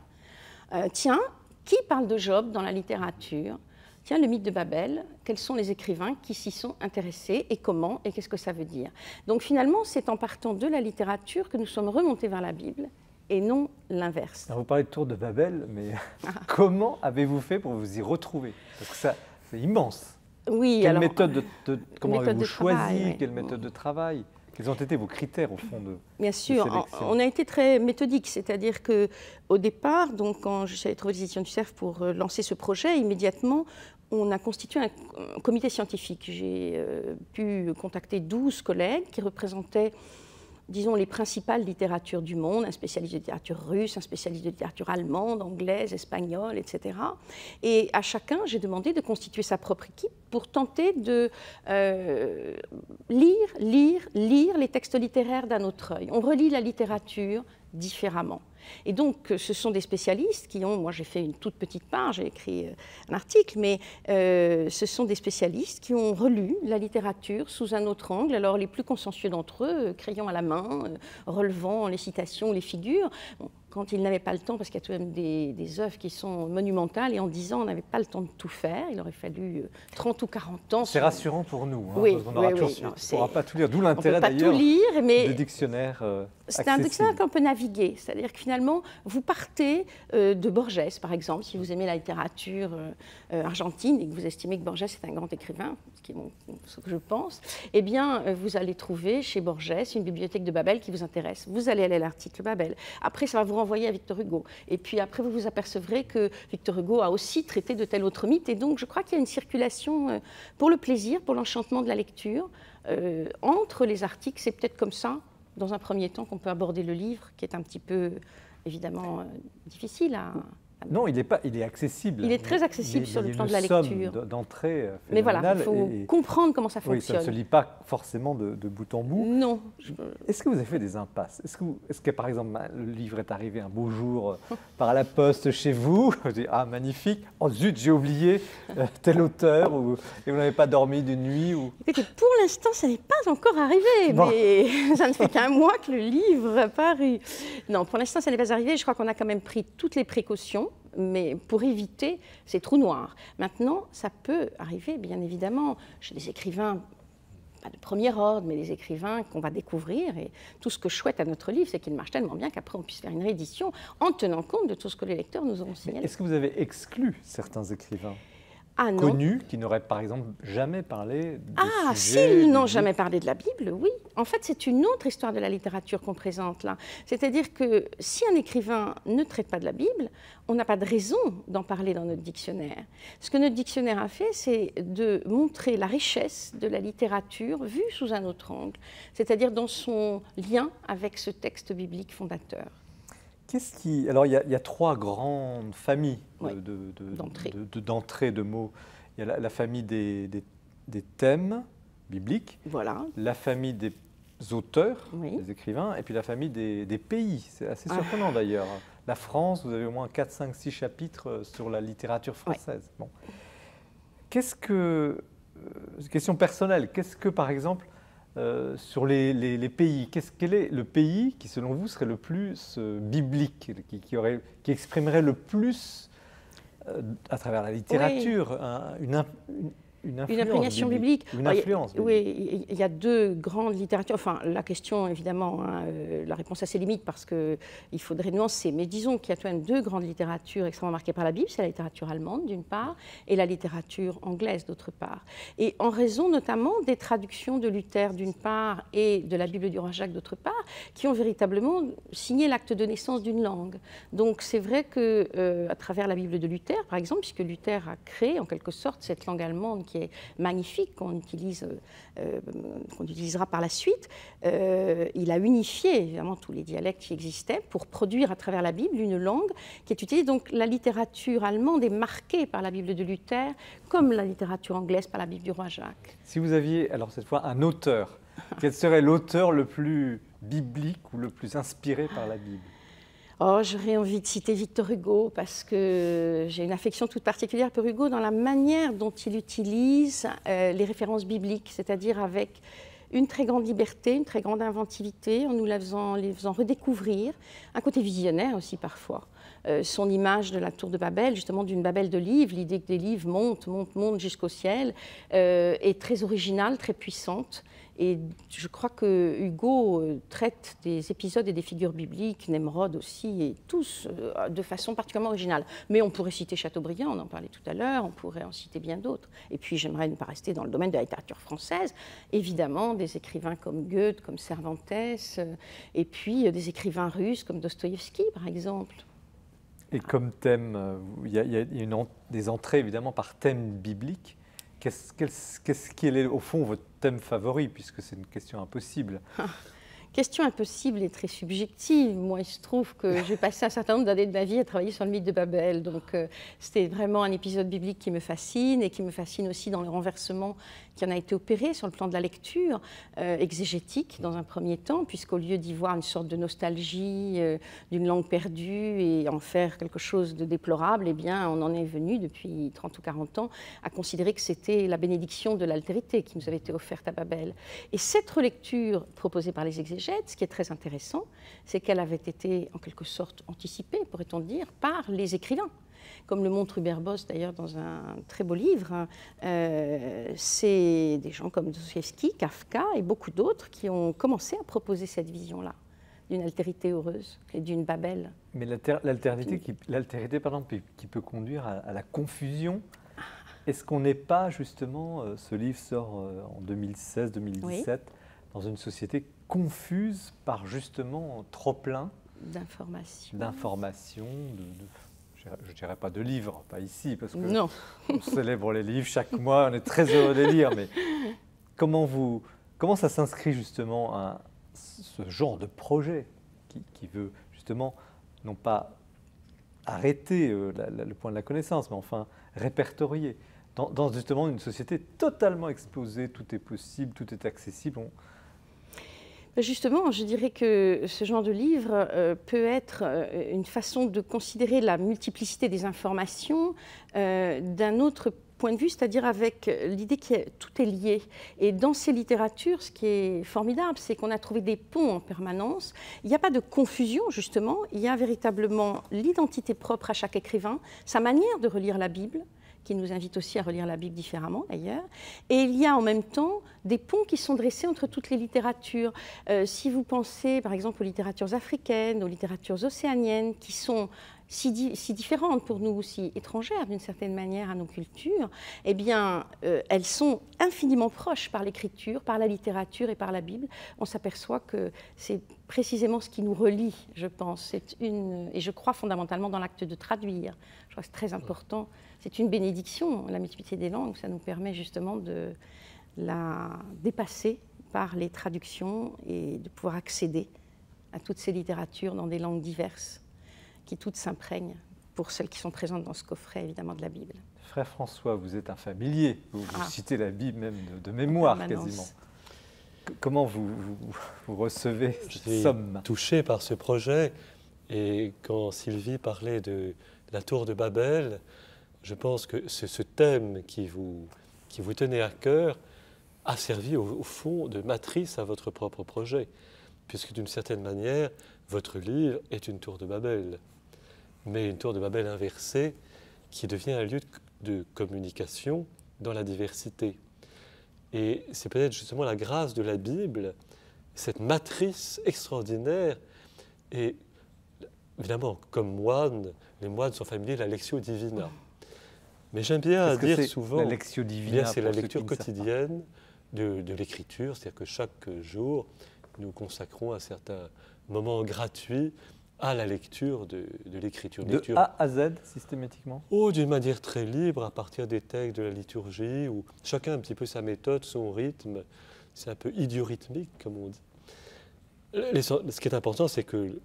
euh, Tiens, qui parle de Job dans la littérature? Tiens, le mythe de Babel, quels sont les écrivains qui s'y sont intéressés et comment et qu'est-ce que ça veut dire? Donc finalement, c'est en partant de la littérature que nous sommes remontés vers la Bible et non l'inverse. Vous parlez de tour de Babel, mais ah. comment avez-vous fait pour vous y retrouver? Parce que ça, c'est immense. Oui, quelle alors, méthode de, de, comment avez-vous choisi? Oui. Quelle méthode de travail? Quels ont été vos critères, au fond, de Bien sûr, de on a été très méthodique, c'est-à-dire qu'au départ, donc, quand je suis allée trouver les éditions du C E R F pour lancer ce projet, immédiatement, on a constitué un comité scientifique. J'ai euh, pu contacter douze collègues qui représentaient, disons, les principales littératures du monde, un spécialiste de littérature russe, un spécialiste de littérature allemande, anglaise, espagnole, et cetera. Et à chacun, j'ai demandé de constituer sa propre équipe pour tenter de euh, lire, lire, lire les textes littéraires d'un autre œil. On relit la littérature différemment. Et donc, ce sont des spécialistes qui ont, moi j'ai fait une toute petite part, j'ai écrit un article, mais euh, ce sont des spécialistes qui ont relu la littérature sous un autre angle. Alors, les plus consciencieux d'entre eux, crayon à la main, relevant les citations, les figures, bon, quand ils n'avaient pas le temps, parce qu'il y a tout de même des, des œuvres qui sont monumentales, et en dix ans, on n'avait pas le temps de tout faire, il aurait fallu trente ou quarante ans. C'est sur... rassurant pour nous, hein, oui, parce qu'on oui, oui, ne pourra pas tout lire, d'où l'intérêt d'ailleurs des dictionnaires accessibles. C'est un dictionnaire qu'on peut naviguer, c'est-à-dire que finalement, finalement, vous partez euh, de Borges, par exemple, si vous aimez la littérature euh, argentine et que vous estimez que Borges est un grand écrivain, ce qui est bon, ce que je pense, eh bien, vous allez trouver chez Borges une bibliothèque de Babel qui vous intéresse. Vous allez aller à l'article Babel. Après, ça va vous renvoyer à Victor Hugo. Et puis après, vous vous apercevrez que Victor Hugo a aussi traité de tel autre mythe. Et donc, je crois qu'il y a une circulation euh, pour le plaisir, pour l'enchantement de la lecture, euh, entre les articles. C'est peut-être comme ça, dans un premier temps, qu'on peut aborder le livre, qui est un petit peu, évidemment, euh, difficile à... Non, il est, pas, il est accessible. Il est très accessible il, sur il le plan de la lecture. D'entrée. Mais voilà, il faut et, comprendre comment ça fonctionne. Oui, ça ne se lit pas forcément de, de bout en bout. Non. Est-ce que vous avez fait des impasses? Est-ce que, est-ce que, par exemple, le livre est arrivé un beau jour par la poste chez vous? Vous dites, ah, magnifique. Oh zut, j'ai oublié euh, tel auteur. Ou, et vous n'avez pas dormi de nuit ou... Écoutez, pour l'instant, ça n'est pas encore arrivé. Bon. Mais ça ne fait qu'un mois que le livre a paru. Non, pour l'instant, ça n'est pas arrivé. Je crois qu'on a quand même pris toutes les précautions, mais pour éviter ces trous noirs. Maintenant, ça peut arriver, bien évidemment, chez des écrivains, pas de premier ordre, mais des écrivains qu'on va découvrir. Et tout ce que je souhaite à notre livre, c'est qu'il marche tellement bien qu'après, on puisse faire une réédition en tenant compte de tout ce que les lecteurs nous auront signalé. Est-ce que vous avez exclu certains écrivains ? Ah, connus, qui n'auraient par exemple jamais parlé de Ah, s'ils n'ont jamais parlé de la Bible, oui. En fait, c'est une autre histoire de la littérature qu'on présente là. C'est-à-dire que si un écrivain ne traite pas de la Bible, on n'a pas de raison d'en parler dans notre dictionnaire. Ce que notre dictionnaire a fait, c'est de montrer la richesse de la littérature vue sous un autre angle, c'est-à-dire dans son lien avec ce texte biblique fondateur. Qu'est-ce qui... Alors, il y, a, il y a trois grandes familles d'entrée de, oui, de, de, de, de mots. Il y a la, la famille des, des, des thèmes bibliques, voilà, la famille des auteurs, oui, des écrivains, et puis la famille des, des pays. C'est assez ah. surprenant d'ailleurs. La France, vous avez au moins quatre, cinq, six chapitres sur la littérature française. Oui. Bon. Qu'est-ce que... Euh, question personnelle. Qu'est-ce que, par exemple... Euh, sur les, les, les pays, qu'est-ce, quel est le pays qui, selon vous, serait le plus euh, biblique, qui, qui, aurait, qui exprimerait le plus, euh, à travers la littérature, oui, un, une, une, une influence une imprégnation biblique, biblique. Une Alors, influence, y a, oui, il y a deux grandes littératures. Enfin, la question, évidemment, hein, la réponse assez limite parce qu'il faudrait nuancer. Mais disons qu'il y a quand même deux grandes littératures extrêmement marquées par la Bible. C'est la littérature allemande, d'une part, et la littérature anglaise, d'autre part. Et en raison notamment des traductions de Luther, d'une part, et de la Bible du roi Jacques, d'autre part, qui ont véritablement signé l'acte de naissance d'une langue. Donc c'est vrai qu'à euh, travers la Bible de Luther, par exemple, puisque Luther a créé en quelque sorte cette langue allemande qui qui est magnifique, qu'on utilise, euh, qu'on utilisera par la suite, euh, il a unifié évidemment tous les dialectes qui existaient pour produire à travers la Bible une langue qui est utilisée. Donc la littérature allemande est marquée par la Bible de Luther, comme la littérature anglaise par la Bible du roi Jacques. Si vous aviez, alors cette fois, un auteur, quel serait l'auteur le plus biblique ou le plus inspiré par la Bible ? Oh, j'aurais envie de citer Victor Hugo parce que j'ai une affection toute particulière pour Hugo dans la manière dont il utilise euh, les références bibliques, c'est-à-dire avec une très grande liberté, une très grande inventivité, en nous la faisant, les faisant redécouvrir, un côté visionnaire aussi parfois. Euh, son image de la tour de Babel, justement d'une Babel de livres, l'idée que des livres montent, montent, montent jusqu'au ciel, euh, est très originale, très puissante. Et je crois que Hugo traite des épisodes et des figures bibliques, Nemrod aussi, et tous, de façon particulièrement originale. Mais on pourrait citer Chateaubriand, on en parlait tout à l'heure, on pourrait en citer bien d'autres. Et puis j'aimerais ne pas rester dans le domaine de la littérature française, évidemment des écrivains comme Goethe, comme Cervantes, et puis des écrivains russes comme Dostoevski par exemple. Et comme thème, il y a, il y a une, des entrées évidemment par thème biblique. Qu'est-ce, qu'est-ce, qu'est-ce qui est, au fond, votre thème favori, puisque c'est une question impossible? ah, Question impossible et très subjective. Moi, il se trouve que j'ai passé un certain nombre d'années de ma vie à travailler sur le mythe de Babel. Donc, euh, c'était vraiment un épisode biblique qui me fascine et qui me fascine aussi dans le renversement qui en a été opéré sur le plan de la lecture euh, exégétique, dans un premier temps, puisqu'au lieu d'y voir une sorte de nostalgie euh, d'une langue perdue et en faire quelque chose de déplorable, eh bien, on en est venu, depuis trente ou quarante ans, à considérer que c'était la bénédiction de l'altérité qui nous avait été offerte à Babel. Et cette relecture proposée par les exégètes, ce qui est très intéressant, c'est qu'elle avait été en quelque sorte anticipée, pourrait-on dire, par les écrivains. Comme le montre Hubert Boss, d'ailleurs, dans un très beau livre, euh, c'est des gens comme Dostoïevski, Kafka et beaucoup d'autres qui ont commencé à proposer cette vision-là d'une altérité heureuse et d'une Babel. Mais l'altérité qui, qui peut conduire à, à la confusion, est-ce qu'on n'est pas justement, euh, ce livre sort euh, en deux mille seize deux mille dix-sept, oui, dans une société confuse par justement trop plein d'informations, d'informations, de, de... je ne dirais pas de livres, pas ici, parce que non. On célèbre les livres chaque mois, on est très heureux de les lire, mais comment, vous, comment ça s'inscrit justement à ce genre de projet qui, qui veut justement, non pas arrêter euh, la, la, le point de la connaissance, mais enfin répertorier, dans, dans justement une société totalement exposée, tout est possible, tout est accessible. On... Justement, je dirais que ce genre de livre euh, peut être une façon de considérer la multiplicité des informations euh, d'un autre point de vue, c'est-à-dire avec l'idée que tout est lié. Et dans ces littératures, ce qui est formidable, c'est qu'on a trouvé des ponts en permanence. Il n'y a pas de confusion, justement. Il y a véritablement l'identité propre à chaque écrivain, sa manière de relire la Bible, qui nous invite aussi à relire la Bible différemment d'ailleurs. Et il y a en même temps des ponts qui sont dressés entre toutes les littératures. Euh, si vous pensez par exemple aux littératures africaines, aux littératures océaniennes, qui sont si, di si différentes pour nous, si étrangères d'une certaine manière à nos cultures, eh bien euh, elles sont infiniment proches par l'écriture, par la littérature et par la Bible. On s'aperçoit que c'est précisément ce qui nous relie, je pense. C'est une, et je crois fondamentalement dans l'acte de traduire. Je crois que c'est très important. C'est une bénédiction, la multiplicité des langues, ça nous permet justement de la dépasser par les traductions et de pouvoir accéder à toutes ces littératures dans des langues diverses, qui toutes s'imprègnent, pour celles qui sont présentes dans ce coffret, évidemment, de la Bible. Frère François, vous êtes un familier, vous, vous ah. citez la Bible même de, de mémoire quasiment. Comment vous, vous, vous recevez cette somme ? Touché par ce projet, et quand Sylvie parlait de la tour de Babel, je pense que ce thème qui vous, qui vous tenait à cœur a servi au, au fond de matrice à votre propre projet, puisque d'une certaine manière, votre livre est une tour de Babel, mais une tour de Babel inversée qui devient un lieu de communication dans la diversité. Et c'est peut-être justement la grâce de la Bible, cette matrice extraordinaire. Et évidemment, comme moine, les moines sont familiers de la Lectio Divina. Mais j'aime bien dire souvent, la lectio divina, c'est la lecture quotidienne de, de l'écriture, c'est-à-dire que chaque jour, nous consacrons un certain moment gratuit à la lecture de, de l'écriture. De lecture. A à Z, systématiquement ? Oh, d'une manière très libre, à partir des textes de la liturgie, où chacun a un petit peu sa méthode, son rythme, c'est un peu idiorhythmique, comme on dit. Les, ce qui est important, c'est que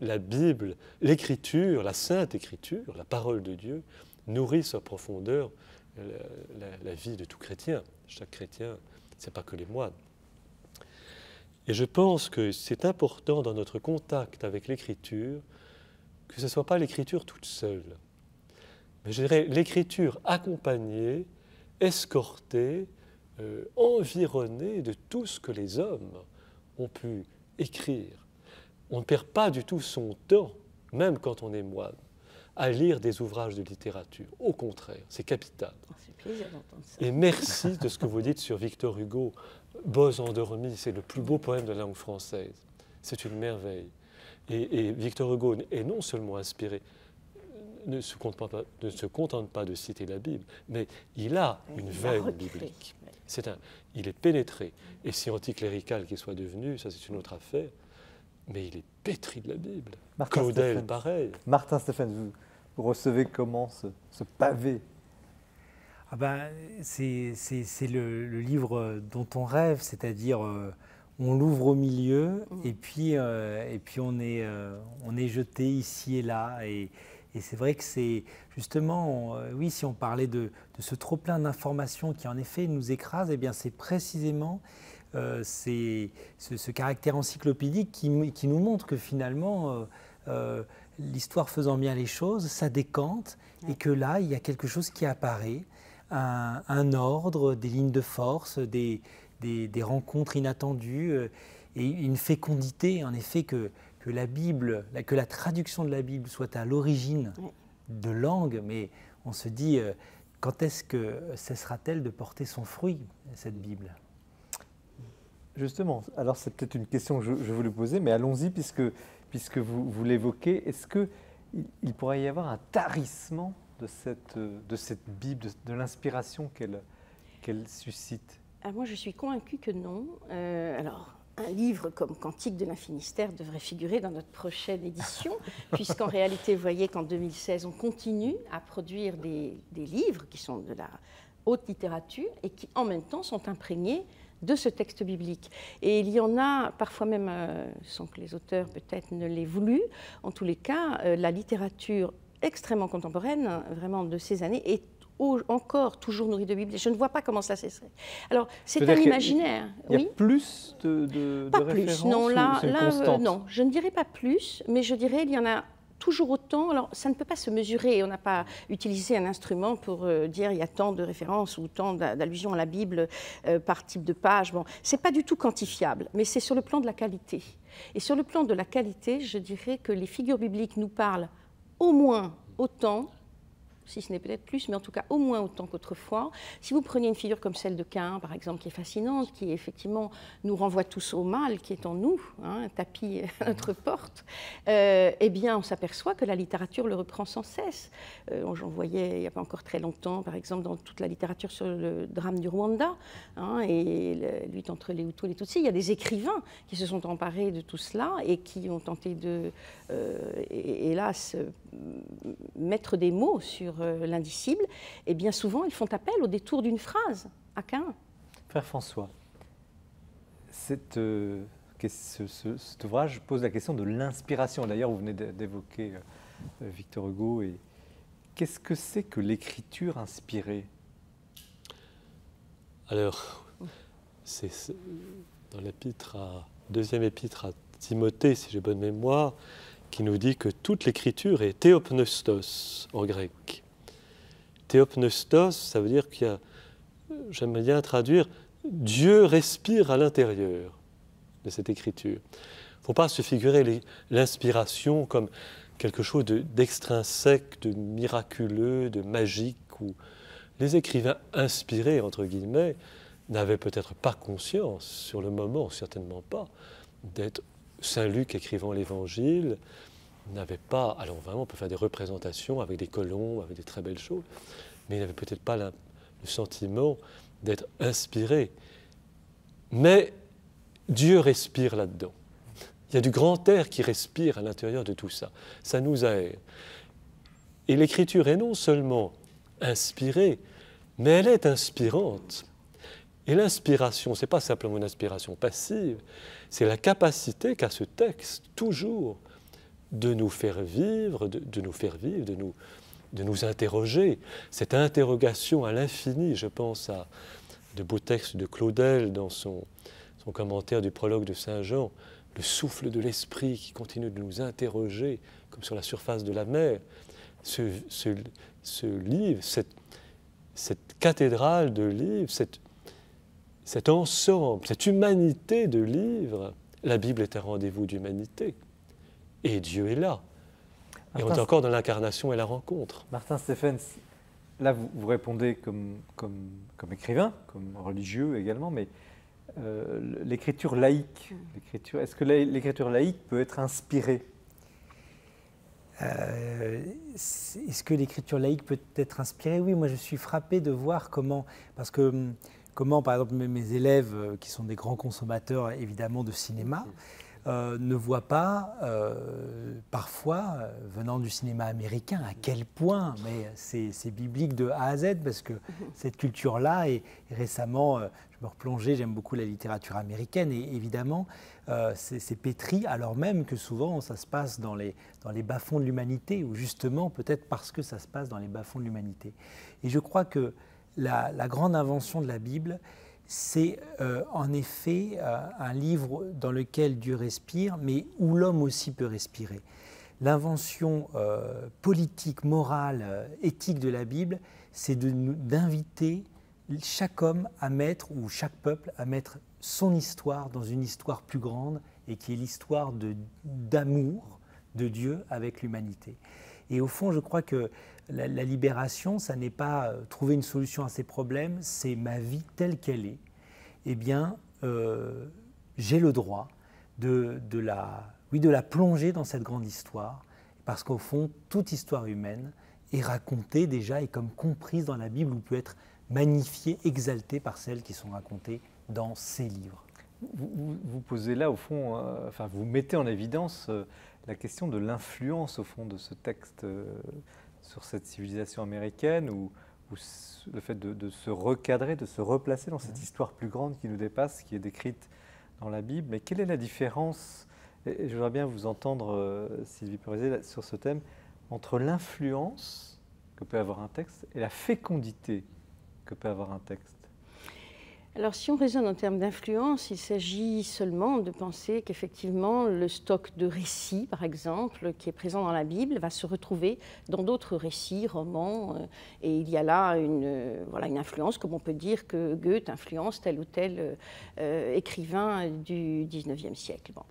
la Bible, l'écriture, la Sainte Écriture, la Parole de Dieu, nourrissent en profondeur la, la, la vie de tout chrétien. Chaque chrétien, ce n'est pas que les moines. Et je pense que c'est important dans notre contact avec l'écriture que ce ne soit pas l'écriture toute seule. Mais je dirais l'écriture accompagnée, escortée, euh, environnée de tout ce que les hommes ont pu écrire. On ne perd pas du tout son temps, même quand on est moine, à lire des ouvrages de littérature. Au contraire, c'est capital. Oh, c'est plaisir d'entendre ça. Et merci de ce que vous dites sur Victor Hugo. Boz endormi, c'est le plus beau poème de la langue française. C'est une merveille. Et, et Victor Hugo est non seulement inspiré, ne se, contente pas, ne se contente pas de citer la Bible, mais il a et une veine biblique. C'est un, il est pénétré. Et si anticlérical qu'il soit devenu, ça c'est une autre affaire, mais il est pétri de la Bible. Martin Claudel, Steffens. Pareil. Martin Steffens, vous, vous recevez comment ce, ce pavé? Ah ben, c'est le, le livre dont on rêve, c'est-à-dire euh, on l'ouvre au milieu mmh. et puis, euh, et puis on, est, euh, on est jeté ici et là. Et, et c'est vrai que c'est justement, on, oui, si on parlait de, de ce trop-plein d'informations qui en effet nous écrase, eh bien c'est précisément... Euh, c'est ce, ce caractère encyclopédique qui, qui nous montre que finalement, euh, euh, l'histoire faisant bien les choses, ça décante ouais. et que là, il y a quelque chose qui apparaît, un, un ordre, des lignes de force, des, des, des rencontres inattendues euh, et une fécondité, en effet, que, que la Bible, la, que la traduction de la Bible soit à l'origine ouais. de langues, mais on se dit, euh, quand est-ce que cessera-t-elle de porter son fruit, cette Bible ? Justement, alors c'est peut-être une question que je, je voulais poser, mais allons-y puisque, puisque vous, vous l'évoquez. Est-ce qu'il il pourrait y avoir un tarissement de cette, de cette Bible, de, de l'inspiration qu'elle qu'elle suscite? Ah, moi, je suis convaincue que non. Euh, alors, un livre comme Cantique de l'Infinistère devrait figurer dans notre prochaine édition, puisqu'en réalité, vous voyez qu'en deux mille seize, on continue à produire des, des livres qui sont de la haute littérature et qui, en même temps, sont imprégnés de ce texte biblique. Et il y en a, parfois même, euh, sans que les auteurs peut-être ne l'aient voulu, en tous les cas, euh, la littérature extrêmement contemporaine, vraiment de ces années, est Ou encore toujours nourri de Bible. Je ne vois pas comment ça cesserait. Alors, c'est un imaginaire. Il y a, oui, plus de, de, pas de plus, références non, là, là, euh, non, je ne dirais pas plus, mais je dirais qu'il y en a toujours autant. Alors, ça ne peut pas se mesurer. On n'a pas utilisé un instrument pour euh, dire il y a tant de références ou tant d'allusions à la Bible euh, par type de page. Bon, ce n'est pas du tout quantifiable, mais c'est sur le plan de la qualité. Et sur le plan de la qualité, je dirais que les figures bibliques nous parlent au moins autant, si ce n'est peut-être plus, mais en tout cas au moins autant qu'autrefois. Si vous preniez une figure comme celle de Caïn, par exemple, qui est fascinante, qui effectivement nous renvoie tous au mal qui est en nous, hein, un tapis à notre porte, euh, eh bien on s'aperçoit que la littérature le reprend sans cesse. Euh, J'en voyais il n'y a pas encore très longtemps, par exemple, dans toute la littérature sur le drame du Rwanda, hein, et la lutte entre les Hutus et les Tutsis. Il y a des écrivains qui se sont emparés de tout cela et qui ont tenté de, euh, hélas, mettre des mots sur l'indicible, et bien souvent ils font appel au détour d'une phrase à Caïn. Frère François, cette, euh, ce, ce, cet ouvrage pose la question de l'inspiration. D'ailleurs, vous venez d'évoquer euh, Victor Hugo. Et qu'est-ce que c'est que l'écriture inspirée? Alors, c'est dans l'épître, deuxième épître à Timothée, si j'ai bonne mémoire, qui nous dit que toute l'écriture est théopneustos en grec. Théopneustos, ça veut dire qu'il y a, j'aime bien traduire, Dieu respire à l'intérieur de cette écriture. Il ne faut pas se figurer l'inspiration comme quelque chose d'extrinsèque, de, de miraculeux, de magique, où les écrivains inspirés, entre guillemets, n'avaient peut-être pas conscience, sur le moment, certainement pas, d'être Saint-Luc écrivant l'Évangile n'avait pas, alors vraiment on peut faire des représentations avec des colombes, avec des très belles choses, mais il n'avait peut-être pas la, le sentiment d'être inspiré. Mais Dieu respire là-dedans. Il y a du grand air qui respire à l'intérieur de tout ça. Ça nous aère. Et l'écriture est non seulement inspirée, mais elle est inspirante. Et l'inspiration, ce n'est pas simplement une inspiration passive, c'est la capacité qu'a ce texte, toujours, de nous faire vivre, de, de nous faire vivre, de nous, de nous interroger. Cette interrogation à l'infini, je pense à de beaux textes de Claudel dans son, son commentaire du prologue de Saint Jean, le souffle de l'esprit qui continue de nous interroger, comme sur la surface de la mer. Ce, ce, ce livre, cette, cette cathédrale de livres, cette cet ensemble, cette humanité de livres, la Bible est un rendez-vous d'humanité. Et Dieu est là. Et Martin, on est encore dans l'incarnation et la rencontre. Martin Steffens, là vous, vous répondez comme, comme, comme écrivain, comme religieux également, mais euh, l'écriture laïque, l'écriture, est-ce que l'écriture laïque peut être inspirée ? Euh, est-ce que l'écriture laïque peut être inspirée ? Oui, moi je suis frappé de voir comment, parce que comment, par exemple, mes élèves, qui sont des grands consommateurs, évidemment, de cinéma, euh, ne voient pas, euh, parfois, euh, venant du cinéma américain, à quel point, mais c'est biblique de A à Z, parce que cette culture-là, et, et récemment, euh, je me replongeais, j'aime beaucoup la littérature américaine, et évidemment, euh, c'est pétri, alors même que souvent, ça se passe dans les, dans les bas-fonds de l'humanité, ou justement, peut-être parce que ça se passe dans les bas-fonds de l'humanité. Et je crois que La, la grande invention de la Bible, c'est euh, en effet euh, un livre dans lequel Dieu respire, mais où l'homme aussi peut respirer. L'invention euh, politique, morale, euh, éthique de la Bible, c'est d'inviter chaque homme à mettre, ou chaque peuple, à mettre son histoire dans une histoire plus grande, et qui est l'histoire d'amour de, de Dieu avec l'humanité. Et au fond, je crois que la, la libération, ça n'est pas euh, trouver une solution à ces problèmes, c'est ma vie telle qu'elle est. Eh bien, euh, j'ai le droit de, de, la, oui, de la plonger dans cette grande histoire, parce qu'au fond, toute histoire humaine est racontée déjà et comme comprise dans la Bible, ou peut être magnifiée, exaltée par celles qui sont racontées dans ces livres. Vous, vous posez là, au fond, euh, enfin, vous mettez en évidence euh, la question de l'influence, au fond, de ce texte euh, sur cette civilisation américaine, ou le fait de, de se recadrer, de se replacer dans cette histoire plus grande qui nous dépasse, qui est décrite dans la Bible. Mais quelle est la différence, et je voudrais bien vous entendre, euh, Sylvie Parizet, sur ce thème, entre l'influence que peut avoir un texte et la fécondité que peut avoir un texte? Alors, si on raisonne en termes d'influence, il s'agit seulement de penser qu'effectivement, le stock de récits, par exemple, qui est présent dans la Bible, va se retrouver dans d'autres récits, romans, et il y a là une, voilà, une influence, comme on peut dire que Goethe influence tel ou tel euh, écrivain du dix-neuvième siècle, bon,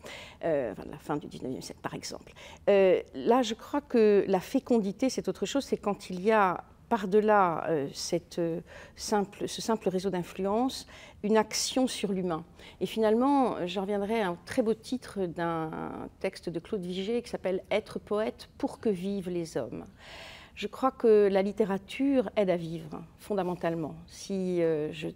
euh, enfin, la fin du dix-neuvième siècle, par exemple. Euh, là, je crois que la fécondité, c'est autre chose, c'est quand il y a par-delà euh, cette, euh, simple, ce simple réseau d'influence, une action sur l'humain. Et finalement, je reviendrai à un très beau titre d'un texte de Claude Vigée qui s'appelle « Être poète pour que vivent les hommes ». Je crois que la littérature aide à vivre, fondamentalement. Si euh, je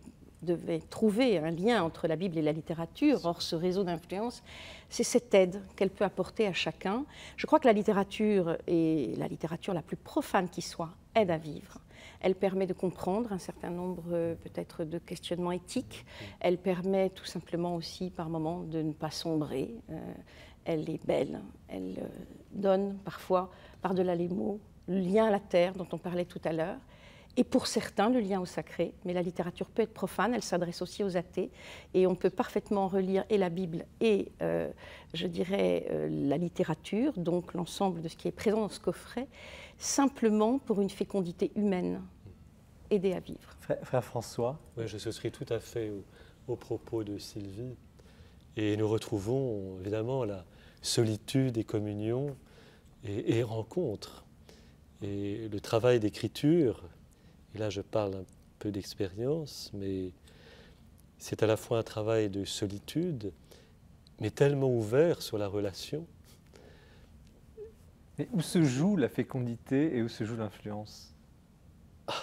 devais trouver un lien entre la Bible et la littérature, hors ce réseau d'influence, c'est cette aide qu'elle peut apporter à chacun. Je crois que la littérature, et la littérature la plus profane qui soit, aide à vivre. Elle permet de comprendre un certain nombre peut-être de questionnements éthiques. Elle permet tout simplement aussi par moments de ne pas sombrer. Euh, elle est belle, elle euh, donne parfois par-delà les mots le lien à la terre dont on parlait tout à l'heure. Et pour certains, le lien au sacré, mais la littérature peut être profane, elle s'adresse aussi aux athées, et on peut parfaitement relire et la Bible et, euh, je dirais, euh, la littérature, donc l'ensemble de ce qui est présent dans ce coffret, simplement pour une fécondité humaine, aider à vivre. Frère, frère François? Oui, je souscris tout à fait aux, aux propos de Sylvie, et nous retrouvons évidemment la solitude et communion et, et rencontre, et le travail d'écriture. Et là, je parle un peu d'expérience, mais c'est à la fois un travail de solitude, mais tellement ouvert sur la relation. Mais où se joue la fécondité et où se joue l'influence? Ah,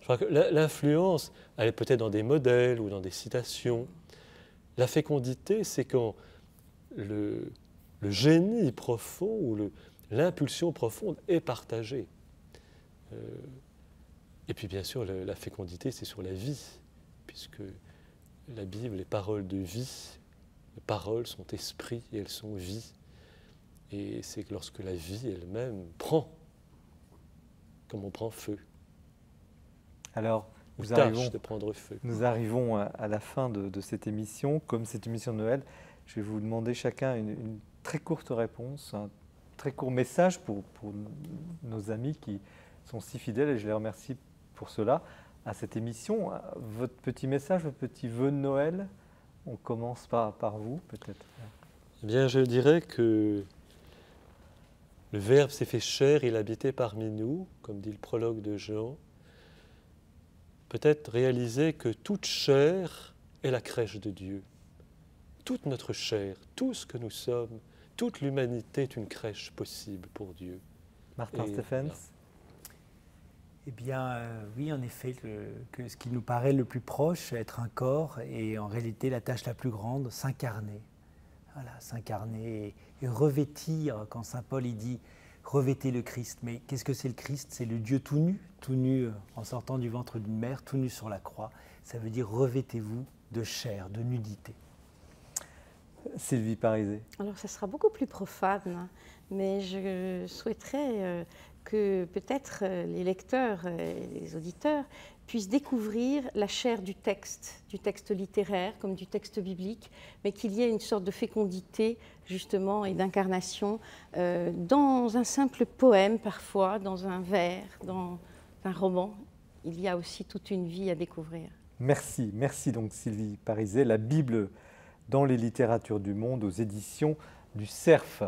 je crois que l'influence, elle est peut-être dans des modèles ou dans des citations. La fécondité, c'est quand le, le génie profond ou l'impulsion profonde est partagée. Euh, Et puis bien sûr, la fécondité, c'est sur la vie, puisque la Bible, les paroles de vie, les paroles sont esprit et elles sont vie. Et c'est que lorsque la vie elle-même prend, comme on prend feu. Alors, nous arrivons, de prendre feu. Nous arrivons à la fin de, de cette émission. Comme cette émission de Noël, je vais vous demander chacun une, une très courte réponse, un très court message pour, pour nos amis qui sont si fidèles, et je les remercie pour cela, à cette émission. Votre petit message, votre petit vœu de Noël, on commence par, par vous, peut-être. Eh bien, je dirais que le Verbe s'est fait chair, il habitait parmi nous, comme dit le prologue de Jean. Peut-être réaliser que toute chair est la crèche de Dieu. Toute notre chair, tout ce que nous sommes, toute l'humanité est une crèche possible pour Dieu. Martin Steffens. Eh bien, euh, oui, en effet, le, que ce qui nous paraît le plus proche, être un corps, et en réalité, la tâche la plus grande, s'incarner. Voilà, s'incarner et, et revêtir, quand saint Paul il dit « revêtez le Christ ». Mais qu'est-ce que c'est le Christ? C'est le Dieu tout nu, tout nu en sortant du ventre d'une mère, tout nu sur la croix. Ça veut dire « revêtez-vous de chair, de nudité ». Sylvie Parizet. Alors, ça sera beaucoup plus profane, mais je souhaiterais... Euh, que peut-être les lecteurs et les auditeurs puissent découvrir la chair du texte, du texte littéraire comme du texte biblique, mais qu'il y ait une sorte de fécondité justement et d'incarnation euh, dans un simple poème parfois, dans un vers, dans un roman. Il y a aussi toute une vie à découvrir. Merci, merci donc Sylvie Parizet. La Bible dans les littératures du monde aux éditions du C E R F.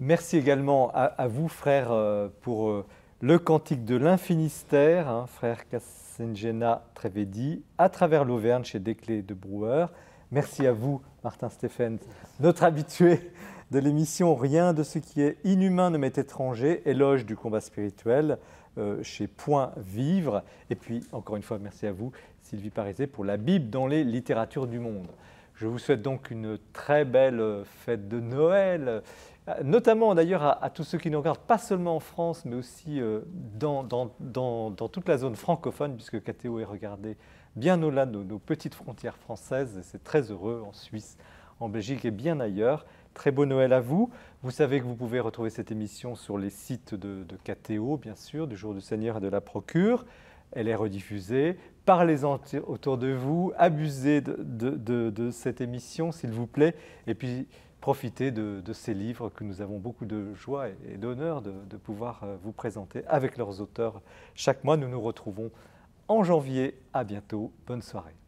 Merci également à, à vous, frères, pour le Cantique de l'Infinistère, hein, frère Cassingena-Trévedy, à travers l'Auvergne chez Desclée de Brouwer, Merci à vous, Martin Steffens, notre habitué de l'émission « Rien de ce qui est inhumain ne m'est étranger », éloge du combat spirituel euh, chez Point Vivre. Et puis, encore une fois, merci à vous, Sylvie Parizet, pour la Bible dans les littératures du monde. Je vous souhaite donc une très belle fête de Noël, notamment d'ailleurs à, à tous ceux qui nous regardent, pas seulement en France, mais aussi euh, dans, dans, dans, dans toute la zone francophone, puisque K T O est regardé bien au-delà de nos petites frontières françaises, et c'est très heureux, en Suisse, en Belgique et bien ailleurs. Très beau Noël à vous. Vous savez que vous pouvez retrouver cette émission sur les sites de, de K T O, bien sûr, du Jour du Seigneur et de la Procure. Elle est rediffusée. Parlez-en autour de vous, abusez de, de, de, de cette émission, s'il vous plaît, et puis profitez de, de ces livres que nous avons beaucoup de joie et d'honneur de, de pouvoir vous présenter avec leurs auteurs. Chaque mois, nous nous retrouvons en janvier. À bientôt. Bonne soirée.